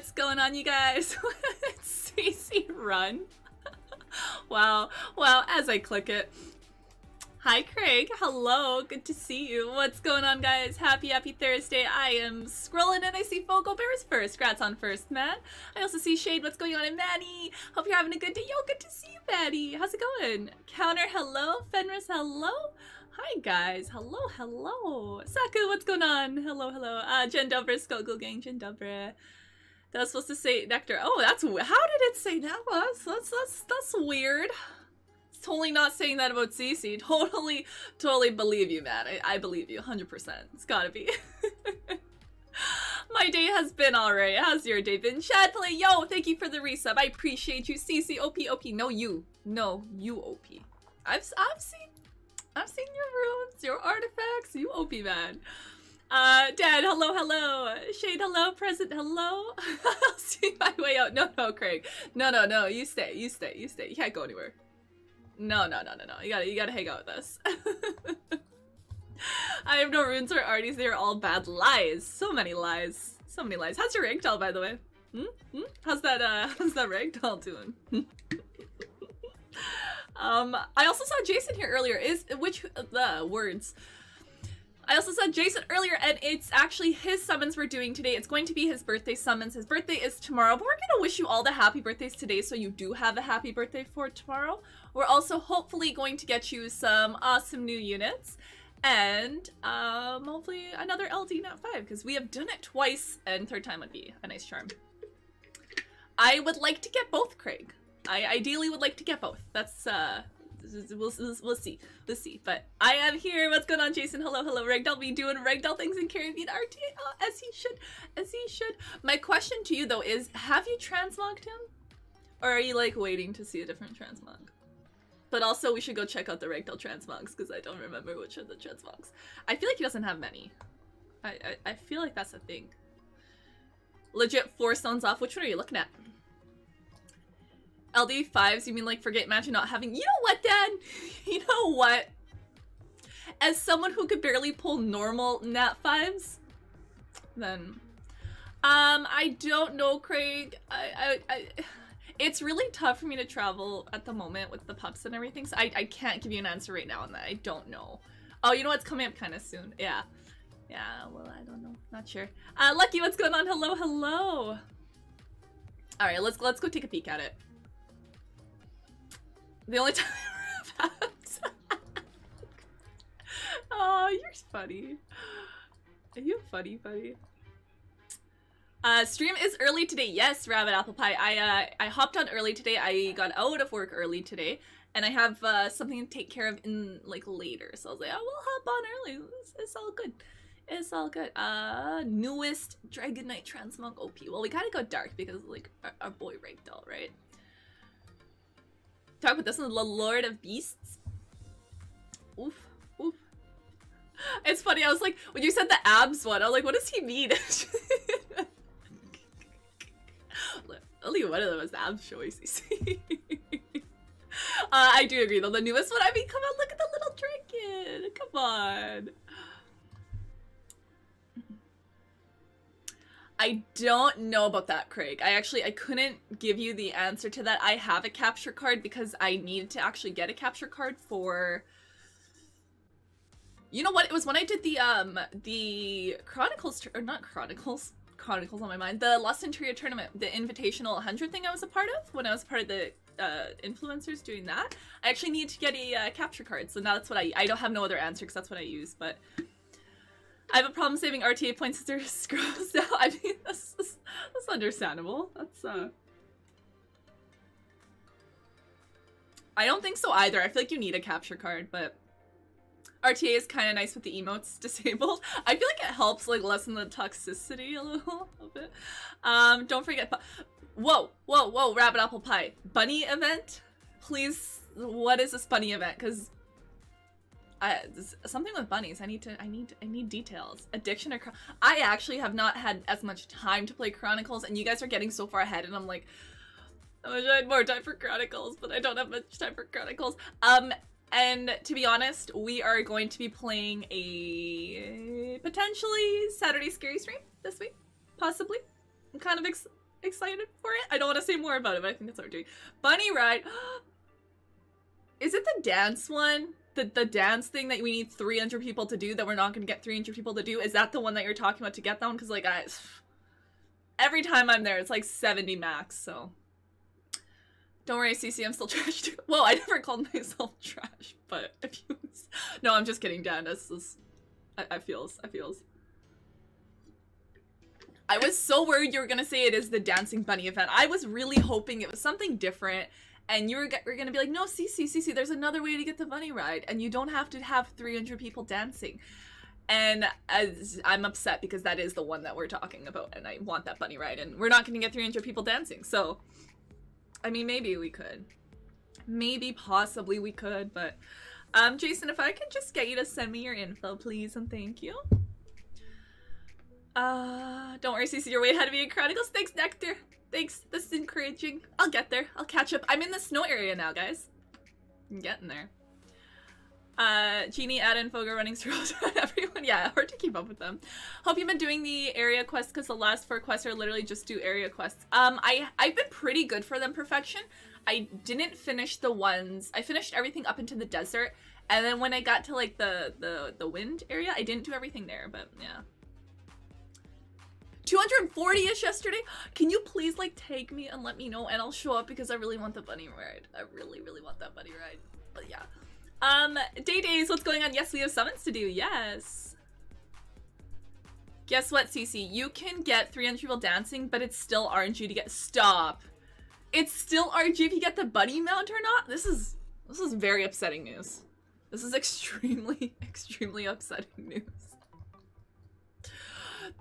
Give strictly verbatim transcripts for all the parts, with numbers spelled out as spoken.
What's going on, you guys? C C run. Wow. Wow, as I click it. Hi, Craig. Hello. Good to see you. What's going on, guys? Happy, happy Thursday. I am scrolling and I see Fogel Bears first. Grats on first, Matt. I also see Shade. What's going on? And Maddie. Hope you're having a good day. Yo, good to see you, Maddie. How's it going? Counter, hello. Fenris, hello. Hi, guys. Hello, hello. Saku, what's going on? Hello, hello. Uh, Jen Dobre, Skogul Gang. Jen Dobre. That was supposed to say Nectar. Oh, that's... How did it say that was? That's, that's, that's weird. Totally not saying that about C C. Totally, totally believe you, Matt. I, I believe you, one hundred percent. It's gotta be. My day has been alright. How's your day been? Chad Play, yo, thank you for the resub. I appreciate you. C C, O P, O P. No, you. No, you O P. I've, I've seen, I've seen your runes, your artifacts. You O P, man. Uh, Dan, hello, hello. Shade, hello. Present, hello. I'll see my way out. No, no, Craig. No, no, no. You stay, you stay, you stay. You can't go anywhere. No, no, no, no, no. You gotta, you gotta hang out with us. I have no runes or arties. They are all bad lies. So many lies. So many lies. How's your Ragdoll, by the way? Hmm? Hmm? How's that, uh, how's that Ragdoll doing? um, I also saw Jason here earlier. Is, which, the uh, words. I also saw Jason earlier, and it's actually his summons we're doing today. It's going to be his birthday summons. His birthday is tomorrow, but we're going to wish you all the happy birthdays today, so you do have a happy birthday for tomorrow. We're also hopefully going to get you some awesome new units, and um, hopefully another L D Nat five, because we have done it twice, and third time would be a nice charm. I would like to get both, Craig. I ideally would like to get both. That's... uh. We'll, we'll, we'll see. We'll see. But I am here. What's going on, Jason? Hello, hello, Ragdoll. Be doing Ragdoll things in Caribbean R T. Oh, as he should. As he should. My question to you, though, is have you transmogged him? Or are you, like, waiting to see a different transmog? But also, we should go check out the Ragdoll transmogs, because I don't remember which are the transmogs. I feel like he doesn't have many. I, I, I feel like that's a thing. Legit four stones off. Which one are you looking at? L D fives, you mean like forget match and not having- You know what, Dad? You know what? As someone who could barely pull normal nat fives, then... Um, I don't know, Craig. I, I, I... It's really tough for me to travel at the moment with the pups and everything, so I, I can't give you an answer right now on that. I don't know. Oh, you know what's coming up kind of soon. Yeah. Yeah, well, I don't know. Not sure. Uh, Lucky, what's going on? Hello, hello! Alright, let's, let's go take a peek at it. The only time I ever have. Oh, you're funny. Are you funny, buddy? Uh, stream is early today. Yes, Rabbit Apple Pie. I, uh, I hopped on early today. I got out of work early today. And I have, uh, something to take care of in, like, later. So I was like, oh, we'll hop on early. It's, it's all good. It's all good. Uh, newest Dragon Knight Transmog O P. Well, we kind of got dark because, like, our, our boy Ragdoll, right? Talk about this one, the Lord of Beasts. Oof, oof. It's funny, I was like, when you said the abs one, I was like, what does he mean? Only one of them is the abs showing C C. uh, I do agree though, the newest one, I mean, come on, look at the little dragon. Come on. I don't know about that, Craig. I actually, I couldn't give you the answer to that. I have a capture card because I needed to actually get a capture card for... You know what? It was when I did the, um, the Chronicles, or not Chronicles, Chronicles on my mind, the Lost in Tria tournament, the Invitational one hundred thing I was a part of, when I was part of the uh, influencers doing that. I actually needed to get a uh, capture card, so now that's what I, I don't have no other answer because that's what I use, but... I have a problem saving R T A points since they're scrolls now. I mean, that's, that's, that's understandable. That's, uh... I don't think so either. I feel like you need a capture card, but... R T A is kind of nice with the emotes disabled. I feel like it helps, like, lessen the toxicity a little, a little bit. Um, don't forget... Whoa! Whoa, whoa, Rabbit Apple Pie. Bunny event? Please, what is this bunny event? Because... Uh, something with bunnies. I need to. I need. I need details. Addiction or I actually have not had as much time to play Chronicles, and you guys are getting so far ahead, and I'm like, I wish I had more time for Chronicles, but I don't have much time for Chronicles. Um, and to be honest, we are going to be playing a potentially Saturday scary stream this week, possibly. I'm kind of ex excited for it. I don't want to say more about it, but I think that's what we're doing. Bunny ride. Is it the dance one? The, the dance thing that we need three hundred people to do that we're not going to get three hundred people to do? Is that the one that you're talking about to get that one? Because, like, I... Every time I'm there, it's like seventy max, so... Don't worry, C C, I'm still trash too. Well, I never called myself trash, but if you... No, I'm just kidding, Dan. This is... I, I feels. I feels. I was so worried you were going to say it is the Dancing Bunny event. I was really hoping it was something different. And you were, g were going to be like, no, C C, C C, there's another way to get the bunny ride. And you don't have to have three hundred people dancing. And as I'm upset because that is the one that we're talking about. And I want that bunny ride. And we're not going to get three hundred people dancing. So, I mean, maybe we could. Maybe, possibly we could. But, um, Jason, if I could just get you to send me your info, please. And thank you. Uh, don't worry, C C, you're way ahead of me in Chronicles. Thanks, Nectar. Thanks, this is encouraging. I'll get there. I'll catch up. I'm in the snow area now, guys. I'm getting there. Uh, Genie, Ada, and Fogo running through everyone. Yeah, hard to keep up with them. Hope you've been doing the area quests because the last four quests are literally just do area quests. Um, I, I've been pretty good for them, Perfection. I didn't finish the ones. I finished everything up into the desert. And then when I got to, like, the, the, the wind area, I didn't do everything there, but yeah. two hundred forty-ish yesterday? Can you please, like, tag me and let me know and I'll show up because I really want the bunny ride. I really, really want that bunny ride. But yeah. Um, Day Days, what's going on? Yes, we have summons to do. Yes. Guess what, C C? You can get three hundred people dancing, but it's still R N G to get- Stop. It's still R N G if you get the bunny mount or not? This is- this is very upsetting news. This is extremely, extremely upsetting news.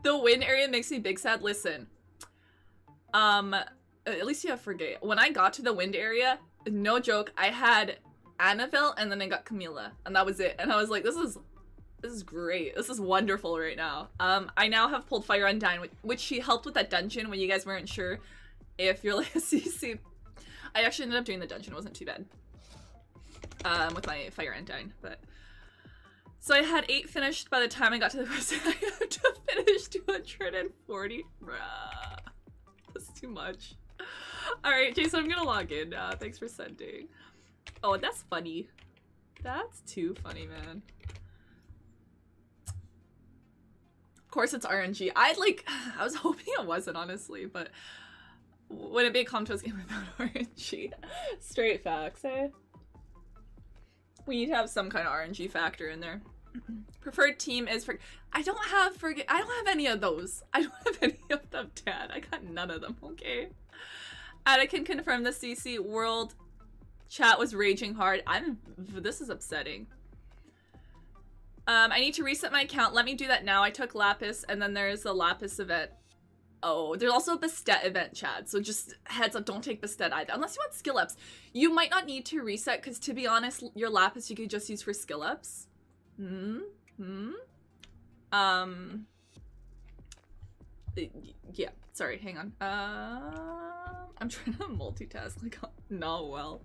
The wind area makes me big sad. Listen, um, at least you have forget. When I got to the wind area, no joke, I had Annabelle and then I got Camila and that was it. And I was like, this is, this is great. This is wonderful right now. Um, I now have pulled Fire Undyne, which, which she helped with that dungeon when you guys weren't sure if you're like a C C. I actually ended up doing the dungeon. It wasn't too bad, um, with my Fire Undyne, but. So I had eight finished by the time I got to the quest. I had to finish two hundred forty. Bruh. That's too much. Alright, Jason, I'm gonna log in now. Thanks for sending. Oh, that's funny. That's too funny, man. Of course it's R N G. I'd like... I was hoping it wasn't, honestly, but... Wouldn't be a Comptos game without R N G. Straight facts, eh? We need to have some kind of R N G factor in there. Preferred team is for. I don't have forget. I don't have any of those. I don't have any of them, Dad. I got none of them. Okay. And I can confirm the C C world chat was raging hard. I'm. This is upsetting. Um, I need to reset my account. Let me do that now. I took Lapis, and then there's the Lapis event. Oh, there's also a Bastet event, Chad, so just heads up, don't take Bastet either. Unless you want skill ups. You might not need to reset, because to be honest, your Lapis you could just use for skill ups. Mm hmm. Um. Yeah, sorry, hang on. Uh, I'm trying to multitask, like, not well.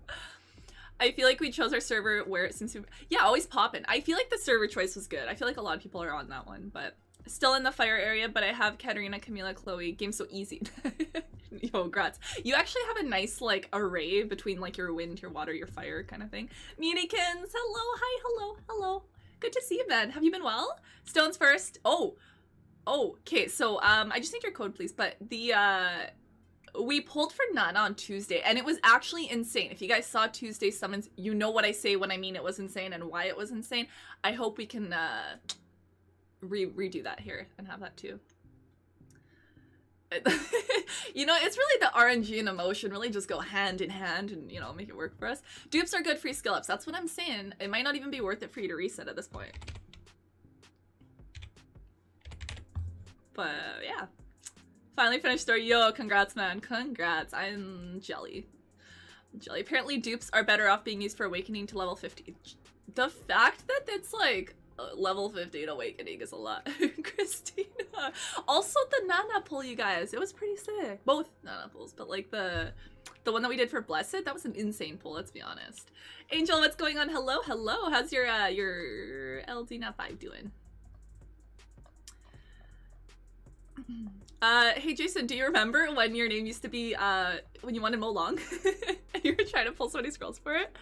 I feel like we chose our server where it seems to be. Yeah, always poppin'. I feel like the server choice was good. I feel like a lot of people are on that one, but... Still in the fire area, but I have Katarina, Camila, Chloe. Game's so easy. Yo, grats. You actually have a nice, like, array between, like, your wind, your water, your fire kind of thing. Meanikins, hello, hi, hello, hello. Good to see you, Ben. Have you been well? Stones first. Oh, oh, okay, so, um, I just need your code, please, but the, uh, we pulled for Nana on Tuesday, and it was actually insane. If you guys saw Tuesday summons, you know what I say when I mean it was insane and why it was insane. I hope we can, uh... Re redo that here and have that too. You know, it's really the R N G and emotion really just go hand in hand and, you know, make it work for us. Dupes are good free skill ups. That's what I'm saying. It might not even be worth it for you to reset at this point. But yeah, finally finished story. Yo, congrats, man. Congrats. I'm jelly. I'm jelly. Apparently dupes are better off being used for awakening to level fifty. The fact that it's like Uh, level fifteen awakening is a lot. Christina. Also the Nana pull, you guys. It was pretty sick. Both Nana pulls, but like the the one that we did for Blessed, that was an insane pull, let's be honest. Angel, what's going on? Hello, hello. How's your uh your L D N five doing? Uh, hey Jason, do you remember when your name used to be, uh, when you wanted Mo Long? And you were trying to pull so many scrolls for it?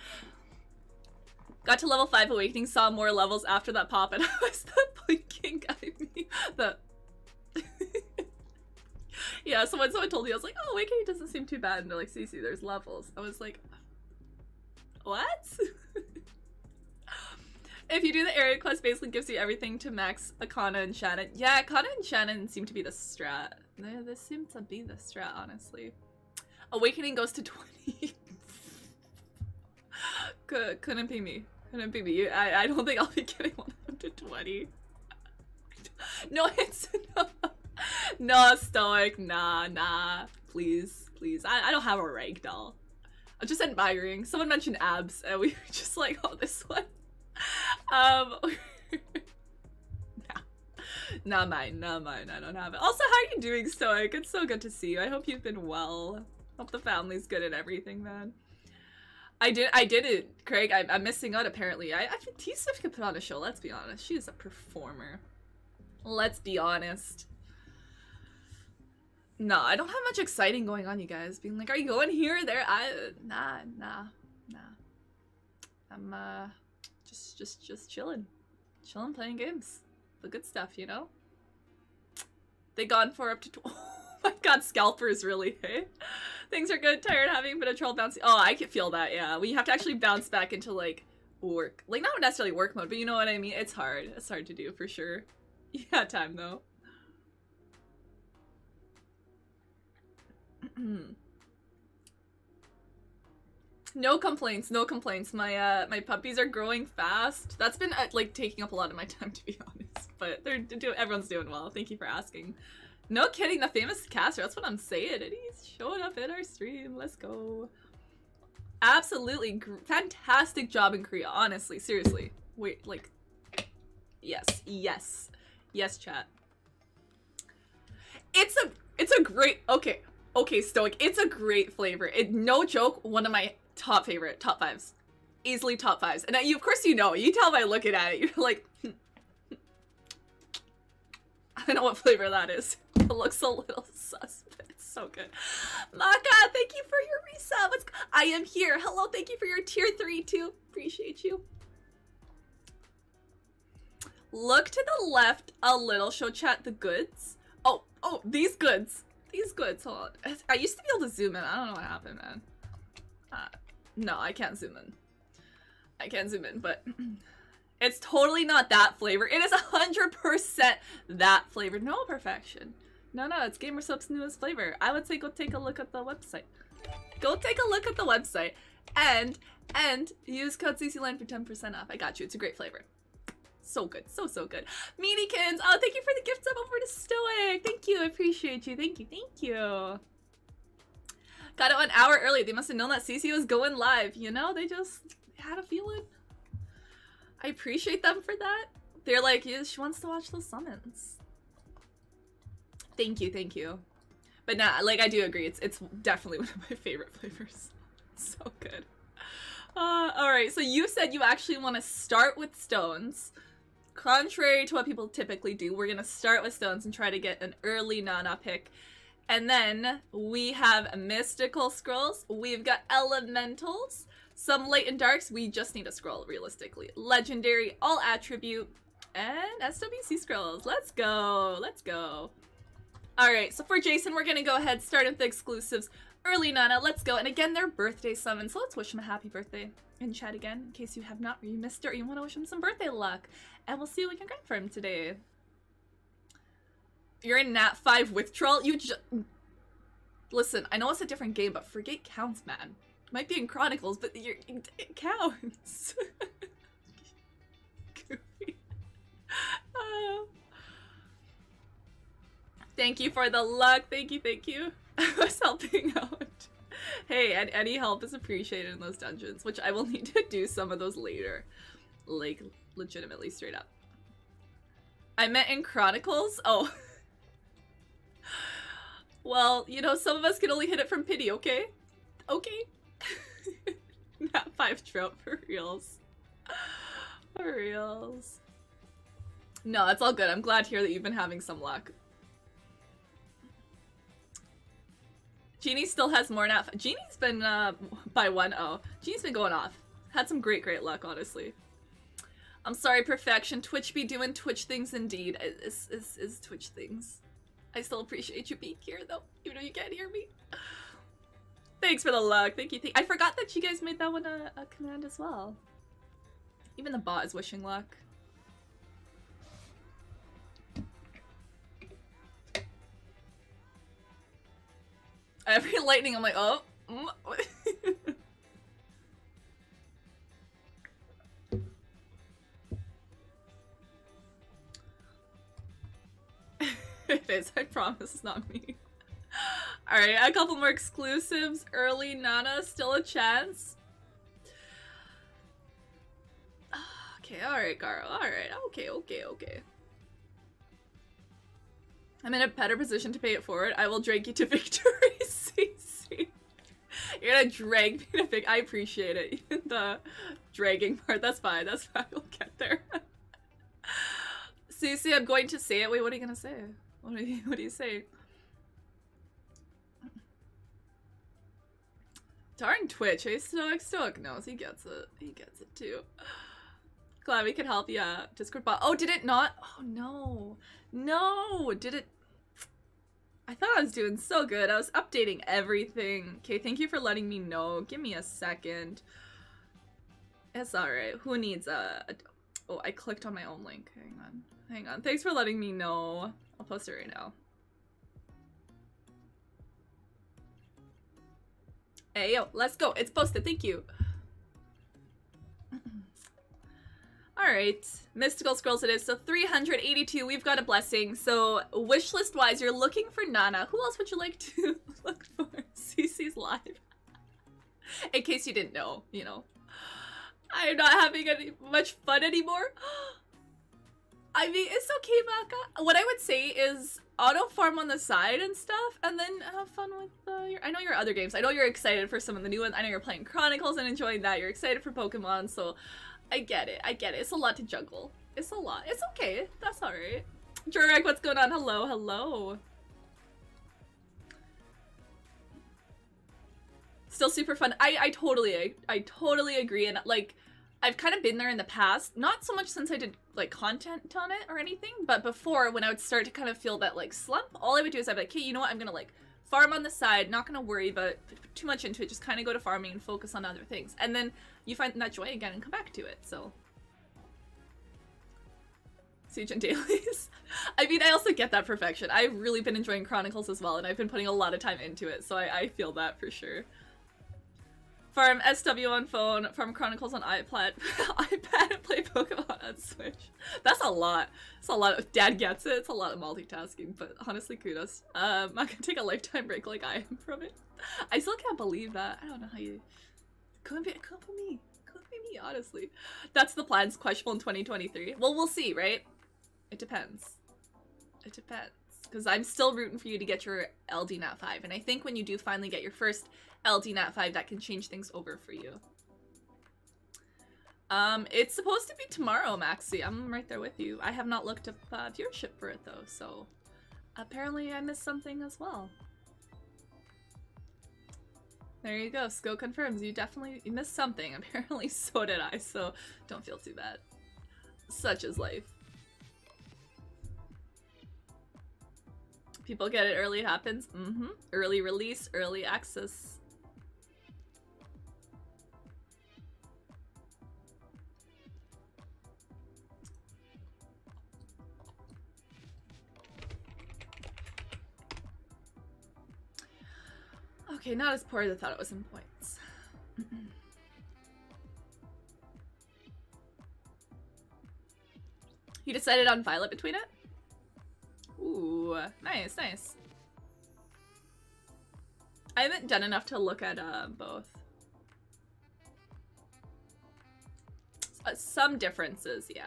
Got to level five Awakening, saw more levels after that pop, and I was the blinking guy me. The... yeah, so when someone told me, I was like, oh, Awakening doesn't seem too bad, and they're like, C C, there's levels. I was like, what? If you do the area quest, basically gives you everything to max Akana and Shannon. Yeah, Akana and Shannon seem to be the strat. They, they seem to be the strat, honestly. Awakening goes to twenty. Could, couldn't be me. Couldn't be me. I, I don't think I'll be getting one up to twenty. No, it's no, no Stoic. Nah, nah. Please, please. I, I don't have a Ragdoll. I'm just admiring. Someone mentioned abs, and we were just like, oh, this one. Um, nah. Not mine, not mine, I don't have it. Also, how are you doing, Stoic? It's so good to see you. I hope you've been well. Hope the family's good and everything, man. I did, I did it, Craig. I, I'm missing out, apparently. I, I think T-Swift could put on a show, let's be honest. She is a performer. Let's be honest. No, I don't have much exciting going on, you guys. Being like, are you going here or there? I, nah, nah, nah. I'm, uh... Just, just, just chilling, chilling, playing games, the good stuff, you know. They gone for up to. Tw oh my God, scalpers really, hey? Things are good. Tired having been a troll bouncing. Oh, I can feel that. Yeah, we have to actually bounce back into like work, like not necessarily work mode, but you know what I mean. It's hard. It's hard to do for sure. Yeah, time though. No complaints, no complaints. My uh, my puppies are growing fast. That's been uh, like taking up a lot of my time, to be honest. But they're do everyone's doing well. Thank you for asking. No kidding, the famous caster. That's what I'm saying. And he's showing up in our stream. Let's go. Absolutely fantastic job in Korea. Honestly, seriously. Wait, like, yes, yes, yes, chat. It's a, it's a great. Okay, okay, Stoic. It's a great flavor. It, no joke. One of my top favorite, top fives. Easily top fives. And you, of course you know. You tell by looking at it. You're like, hmm, hmm. I don't know what flavor that is. It looks a little sus, but it's so good. Maka, thank you for your resub. What's, I am here. Hello, thank you for your tier three too. Appreciate you. Look to the left a little. Show chat the goods. Oh, oh, these goods. These goods. Hold on. I used to be able to zoom in. I don't know what happened, man. Uh, no, I can't zoom in. I can't zoom in, but it's totally not that flavor. It is one hundred percent that flavor. No, Perfection. No, no, it's Gamersub's newest flavor. I would say go take a look at the website. Go take a look at the website and and use code CCLine for ten percent off. I got you. It's a great flavor. So good. So, so good. Meatykins. Oh, thank you for the gift sub over to Stoic. Thank you. I appreciate you. Thank you. Thank you. Got it an hour early. They must have known that C C was going live. You know, they just had a feeling. I appreciate them for that. They're like, yeah, she wants to watch those summons. Thank you, thank you. But nah, like I do agree. It's it's definitely one of my favorite flavors. So good. Uh, all right, so you said you actually want to start with stones. Contrary to what people typically do, we're going to start with stones and try to get an early Nana pick. And then we have mystical scrolls, we've got elementals, some light and darks, we just need a scroll realistically. Legendary, all attribute, and S W C scrolls. Let's go, let's go. Alright, so for Jason, we're gonna go ahead, start with the exclusives. Early Nana, let's go. And again, their birthday summon, so let's wish him a happy birthday in chat again, in case you have not, or you missed it, or you want to wish him some birthday luck. And we'll see what we can grab for him today. You're in Nat five withdrawal. You just listen. I know it's a different game, but forget counts, man. It might be in Chronicles, but you're, it counts. uh, thank you for the luck. Thank you, thank you. I was helping out. Hey, and any help is appreciated in those dungeons, which I will need to do some of those later, like legitimately straight up. I meant in Chronicles. Oh. Well, you know, some of us can only hit it from pity, okay? Okay. Not five trout for reals. For reals. No, that's all good. I'm glad to hear that you've been having some luck. Genie still has more now. Genie's been uh, by one oh. Genie's been going off. Had some great, great luck, honestly. I'm sorry, Perfection. Twitch be doing Twitch things indeed. Is is is Twitch things. I still appreciate you being here though, even though you can't hear me. Thanks for the luck. Thank you. Thank I forgot that you guys made that one a, a command as well. Even the bot is wishing luck. Every lightning, I'm like, oh. It is, I promise it's not me. Alright, a couple more exclusives. Early Nana, still a chance. Okay, alright, Garo. Alright, okay, okay, okay. I'm in a better position to pay it forward. I will drag you to victory, C C. You're gonna drag me to victory. I appreciate it. Even the dragging part, that's fine. That's fine. We'll get there. C C, I'm going to say it. Wait, what are you gonna say? What do you, what do you say? Darn Twitch, eh? Stoic, Stoic knows. He gets it. He gets it too. Glad we could help, yeah. Discord bot. Oh, did it not? Oh, no. No, did it? I thought I was doing so good. I was updating everything. Okay, thank you for letting me know. Give me a second. It's alright. Who needs a... Oh, I clicked on my own link. Hang on. Hang on. Thanks for letting me know. I'll post it right now. Hey, yo, let's go. It's posted. Thank you. Alright, Mystical Scrolls it is, so three hundred eighty-two, we've got a blessing, so wishlist-wise, you're looking for Nana. Who else would you like to look for? C C's live. In case you didn't know, you know. I'm not having any much fun anymore. I mean, it's okay, Maka. What I would say is auto-farm on the side and stuff, and then have fun with uh, your... I know your other games. I know you're excited for some of the new ones. I know you're playing Chronicles and enjoying that. You're excited for Pokemon, so... I get it, I get it. It's a lot to juggle. It's a lot. It's okay. That's alright. Jurek, what's going on? Hello, hello. Still super fun. I, I totally, I, I totally agree. And like, I've kind of been there in the past. Not so much since I did like content on it or anything, but before when I would start to kind of feel that like slump, all I would do is I'd be like, hey, you know what? I'm gonna like farm on the side, not gonna worry about too much into it, just kind of go to farming and focus on other things. And then you find that joy again and come back to it, so. Siege and dailies. I mean, I also get that Perfection. I've really been enjoying Chronicles as well, and I've been putting a lot of time into it, so I, I feel that for sure. Farm S W on phone, farm Chronicles on iPad, iPad and play Pokemon on Switch. That's a lot. It's a lot of, Dad gets it, it's a lot of multitasking, but honestly, kudos. Um, I'm not gonna take a lifetime break like I am from it. I still can't believe that. I don't know how you... Couldn't be, couldn't be me. Couldn't be me, honestly. That's the plans, questionable in twenty twenty-three. Well, we'll see, right? It depends. It depends. Because I'm still rooting for you to get your L D Nat five. And I think when you do finally get your first L D Nat five, that can change things over for you. Um, it's supposed to be tomorrow, Maxi. I'm right there with you. I have not looked up uh, viewership for it, though. So apparently I missed something as well. There you go. Sko confirms. You definitely you missed something. Apparently so did I, so don't feel too bad. Such is life. People get it early, it happens. Mm-hmm. Early release, early access. Okay, not as poor as I thought it was in points. You decided on Violet between it? Ooh, nice, nice. I haven't done enough to look at uh, both. Uh, some differences, yeah.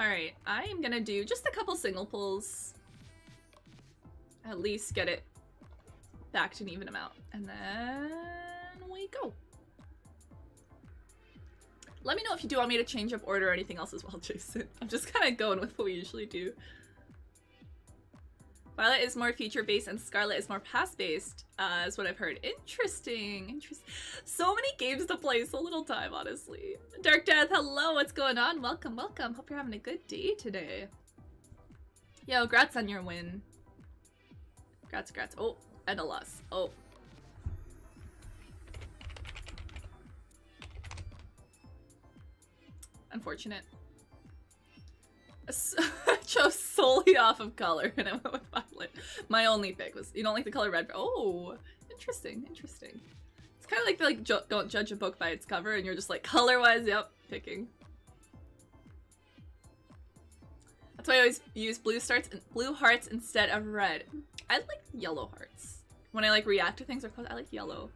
Alright, I am gonna do just a couple single pulls. At least get it back to an even amount. And then we go. Let me know if you do want me to change up order or anything else as well, Jason. I'm just kind of going with what we usually do. Violet is more future-based and Scarlet is more past-based, uh, is what I've heard. Interesting, interesting. So many games to play, so little time, honestly. Dark Death, hello, what's going on? Welcome, welcome. Hope you're having a good day today. Yo, grats on your win. Grats, grats. Oh, and a loss. Oh. Unfortunate. I chose solely off of color and I went with violet. My only pick was, you don't like the color red. Oh, interesting, interesting. It's kind of like the, like ju don't judge a book by its cover, and you're just like, color-wise, yep, picking. That's why I always use blue starts and blue hearts instead of red. I like yellow hearts. When I like react to things or close, I like yellow.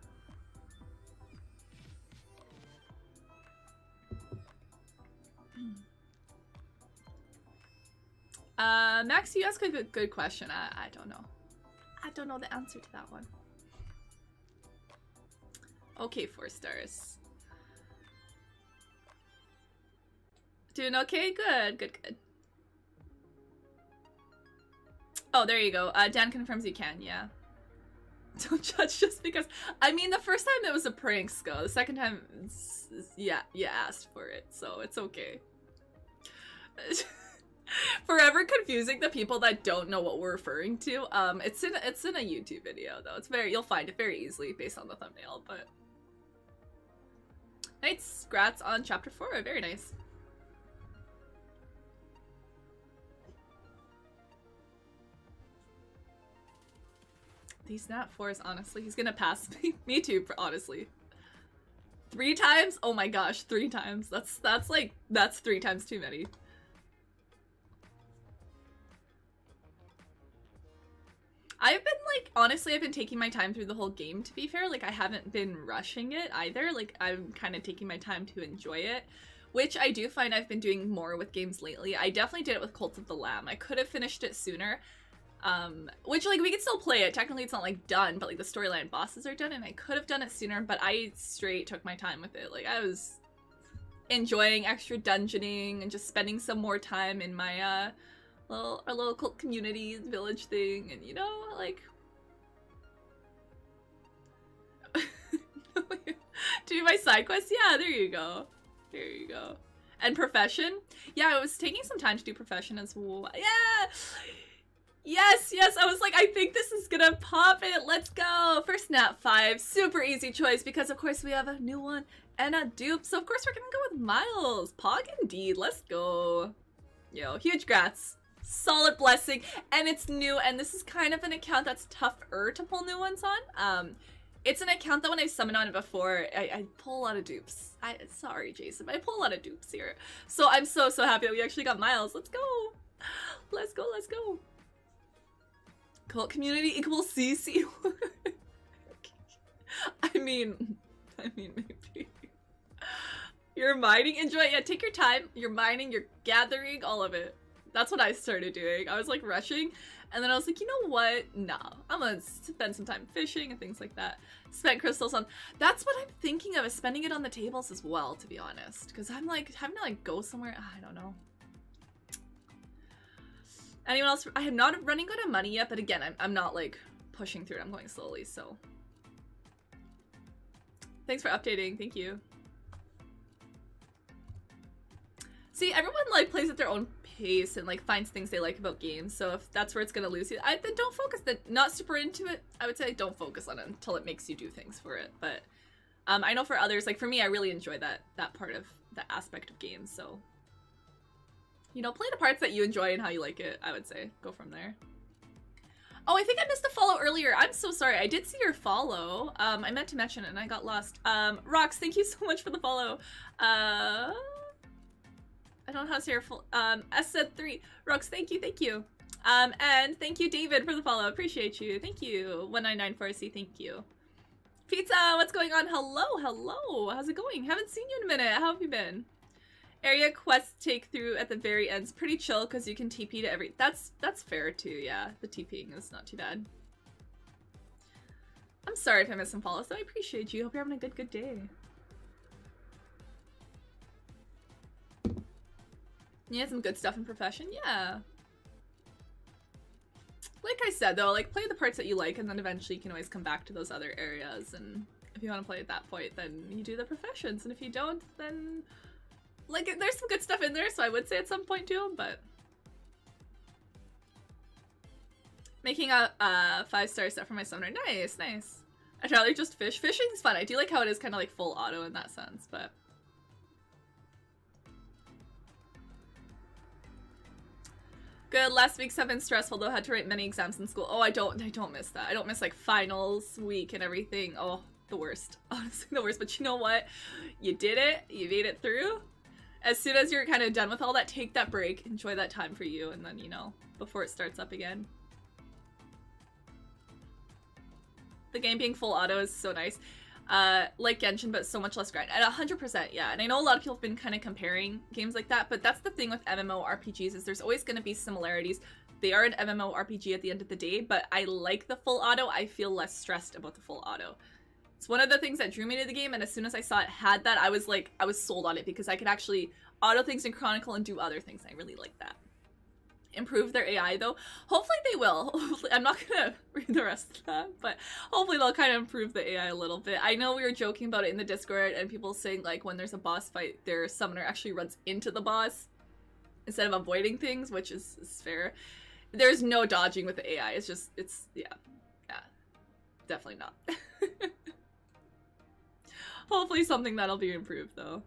Uh, Max, you ask a good, good question. I, I don't know. I don't know the answer to that one. Okay, four stars. Doing okay? Good, good, good. Oh, there you go. Uh, Dan confirms you can, yeah. Don't judge just because. I mean, the first time it was a prank, Sco. The second time, it's, it's, yeah, you asked for it, so it's okay. Forever confusing the people that don't know what we're referring to. Um, it's in it's in a YouTube video though. It's very you'll find it very easily based on the thumbnail. But nice grats on chapter four. Very nice. These nat fours, honestly, he's gonna pass me. Me too, honestly. Three times? Oh my gosh, three times. That's that's like that's three times too many. I've been like, honestly, I've been taking my time through the whole game, to be fair. Like, I haven't been rushing it either. Like, I'm kind of taking my time to enjoy it, which I do find I've been doing more with games lately. I definitely did it with Cult of the Lamb. I could have finished it sooner, um, which, like, we could still play it. Technically, it's not, like, done, but, like, the storyline bosses are done, and I could have done it sooner, but I straight took my time with it. Like, I was enjoying extra dungeoning and just spending some more time in my, uh... Little, our little cult community village thing, and you know, like. Do my side quests? Yeah, there you go. There you go. And profession? Yeah, it was taking some time to do profession as well. Yeah! Yes, yes, I was like, I think this is gonna pop it. Let's go. First nat five. Super easy choice because, of course, we have a new one and a dupe. So, of course, we're gonna go with Miles. Pog indeed. Let's go. Yo, huge grats. Solid blessing, and it's new, and this is kind of an account that's tougher to pull new ones on. Um, it's an account that when I summoned on it before, I, I pull a lot of dupes. I sorry, Jason, but I pull a lot of dupes here. So I'm so, so happy that we actually got Miles. Let's go. Let's go, let's go. Cult community equals C C. I mean, I mean, maybe. You're mining, enjoy it. Yeah, take your time. You're mining, you're gathering, all of it. That's what I started doing. I was like rushing, and then I was like, you know what? Nah, I'm gonna spend some time fishing and things like that. Spent crystals on. That's what I'm thinking of, is spending it on the tables as well, to be honest. Because I'm like having to like go somewhere. I don't know. Anyone else? I am not running out of money yet, but again, I'm I'm not like pushing through it. I'm going slowly. So thanks for updating. Thank you. See, everyone like plays at their own pace and like finds things they like about games. So if that's where it's gonna lose you, I then don't focus. Then not super into it. I would say don't focus on it until it makes you do things for it. But um, I know for others, like for me, I really enjoy that that part of that aspect of games. So you know, play the parts that you enjoy and how you like it. I would say go from there. Oh, I think I missed a follow earlier. I'm so sorry. I did see your follow. Um, I meant to mention it and I got lost. Um, Rox, thank you so much for the follow. Uh. I don't know how to say your full, um, S Z three. Rox, thank you, thank you. Um, and thank you, David, for the follow. Appreciate you. Thank you. one nine nine four C, thank you. Pizza, what's going on? Hello, hello. How's it going? Haven't seen you in a minute. How have you been? Area quest take through at the very end's pretty chill because you can T P to every... That's, that's fair, too, yeah. The TPing is not too bad. I'm sorry if I missed some follows, though. I appreciate you. Hope you're having a good, good day. You had some good stuff in profession, yeah. Like I said, though, like, play the parts that you like, and then eventually you can always come back to those other areas, and if you want to play at that point, then you do the professions, and if you don't, then, like, there's some good stuff in there, so I would say at some point do them, but... Making a uh, five-star set for my summoner. Nice, nice. I'd rather just fish. Fishing's fun. I do like how it is kind of like full auto in that sense, but... Good. Last weeks have been stressful, though. I had to write many exams in school. Oh, I don't, I don't miss that. I don't miss, like, finals week and everything. Oh, the worst. Honestly, the worst. But you know what? You did it. You made it through. As soon as you're kind of done with all that, take that break. Enjoy that time for you, and then, you know, before it starts up again. The game being full auto is so nice. Uh, like Genshin, but so much less grind. At one hundred percent, yeah. And I know a lot of people have been kind of comparing games like that, but that's the thing with MMORPGs is there's always going to be similarities. They are an MMORPG at the end of the day, but I like the full auto. I feel less stressed about the full auto. It's one of the things that drew me to the game, and as soon as I saw it had that, I was like, I was sold on it because I could actually auto things in Chronicle and do other things. I really like that. Improve their A I, though. Hopefully they will. Hopefully, I'm not gonna read the rest of that, but hopefully they'll kind of improve the A I a little bit. I know we were joking about it in the Discord, and people saying, like, when there's a boss fight, their summoner actually runs into the boss instead of avoiding things, which is, is fair. There's no dodging with the A I. It's just, it's, yeah. Yeah. Definitely not. Hopefully something that'll be improved, though.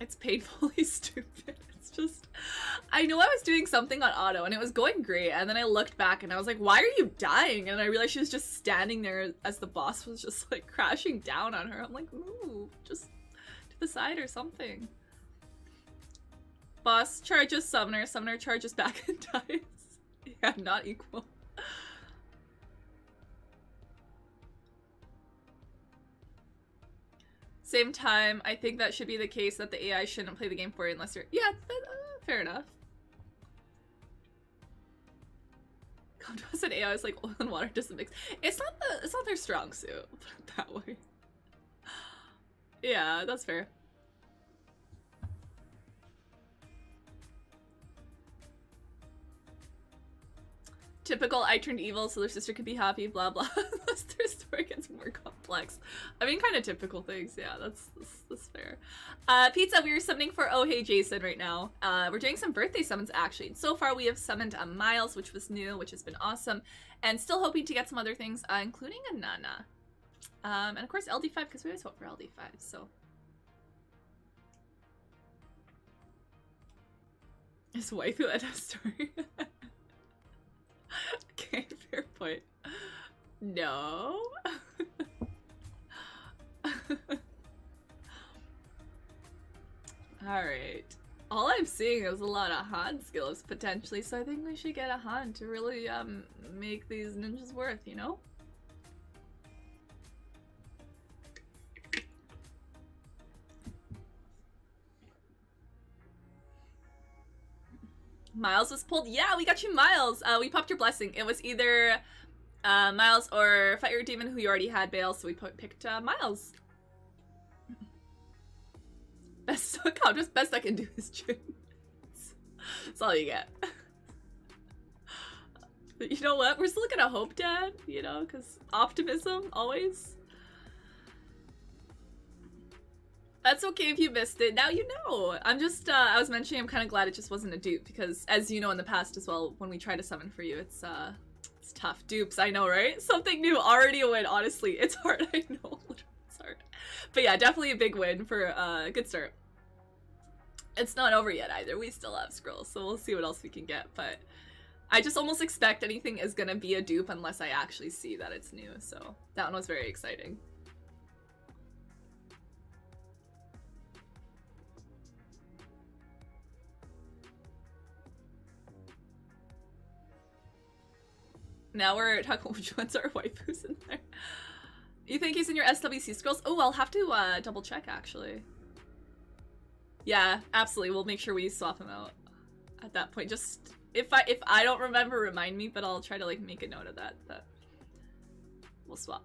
It's painfully stupid. It's just, I know I was doing something on auto and it was going great, and then I looked back and I was like, why are you dying? And I realized she was just standing there as the boss was just like crashing down on her. I'm like, move, just to the side or something. Boss charges summoner, summoner charges back and dies. Yeah, not equal. Same time, I think that should be the case that the A I shouldn't play the game for you unless you're... Yeah, that, uh, fair enough. Come to us and A I is like oil and water doesn't mix. It's not the it's not their strong suit, put it that way. Yeah, that's fair. Typical, I turned evil so their sister could be happy, blah blah, unless their story gets more complex. I mean, kind of typical things, yeah, that's, that's, that's fair. Uh, pizza, we are summoning for Oh Hey Jason right now. Uh, we're doing some birthday summons, actually. And so far we have summoned a Miles, which was new, which has been awesome, and still hoping to get some other things, uh, including a Nana. Um, and of course L D five, because we always hope for L D five, so. His waifu and a story. Okay, fair point. No. Alright. All I'm seeing is a lot of Han skills, potentially, so I think we should get a Han to really um, make these ninjas worth, you know? Miles was pulled. Yeah, we got you, Miles. Uh, we popped your blessing. It was either uh, Miles or Fight Your Demon, who you already had, Bale, so we picked uh, Miles. Best, God, just best I can do is gym. That's all you get. But you know what? We're still gonna hope, Dad, you know, because optimism always. That's okay if you missed it. Now you know. I'm just, uh, I was mentioning I'm kind of glad it just wasn't a dupe because, as you know in the past as well, when we try to summon for you, it's, uh, it's tough. Dupes, I know, right? Something new, already a win, honestly. It's hard, I know. It's hard. But yeah, definitely a big win for a uh, good start. It's not over yet either. We still have scrolls, so we'll see what else we can get, but I just almost expect anything is gonna be a dupe unless I actually see that it's new, so that one was very exciting. Now we're talking which ones are waifus in there. You think he's in your S W C scrolls? Oh, I'll have to uh, double check, actually. Yeah, absolutely. We'll make sure we swap him out at that point. Just, if I if I don't remember, remind me, but I'll try to, like, make a note of that. But we'll swap.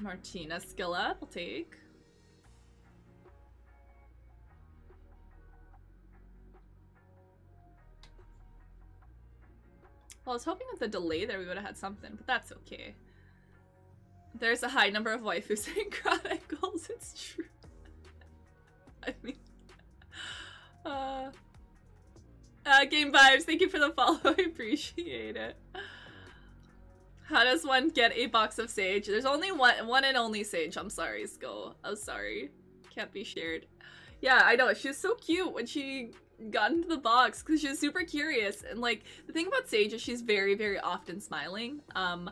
Martina skill up, we'll take. Well, I was hoping with the delay there we would have had something, but that's okay. There's a high number of waifus in Chronicles, it's true. I mean... Uh, uh, Game Vibes, thank you for the follow, I appreciate it. How does one get a box of sage? There's only one, one and only sage, I'm sorry, Skull. I'm sorry. Can't be shared. Yeah, I know, she was so cute when she got into the box, because she was super curious, and like, the thing about Sage is she's very, very often smiling. Um,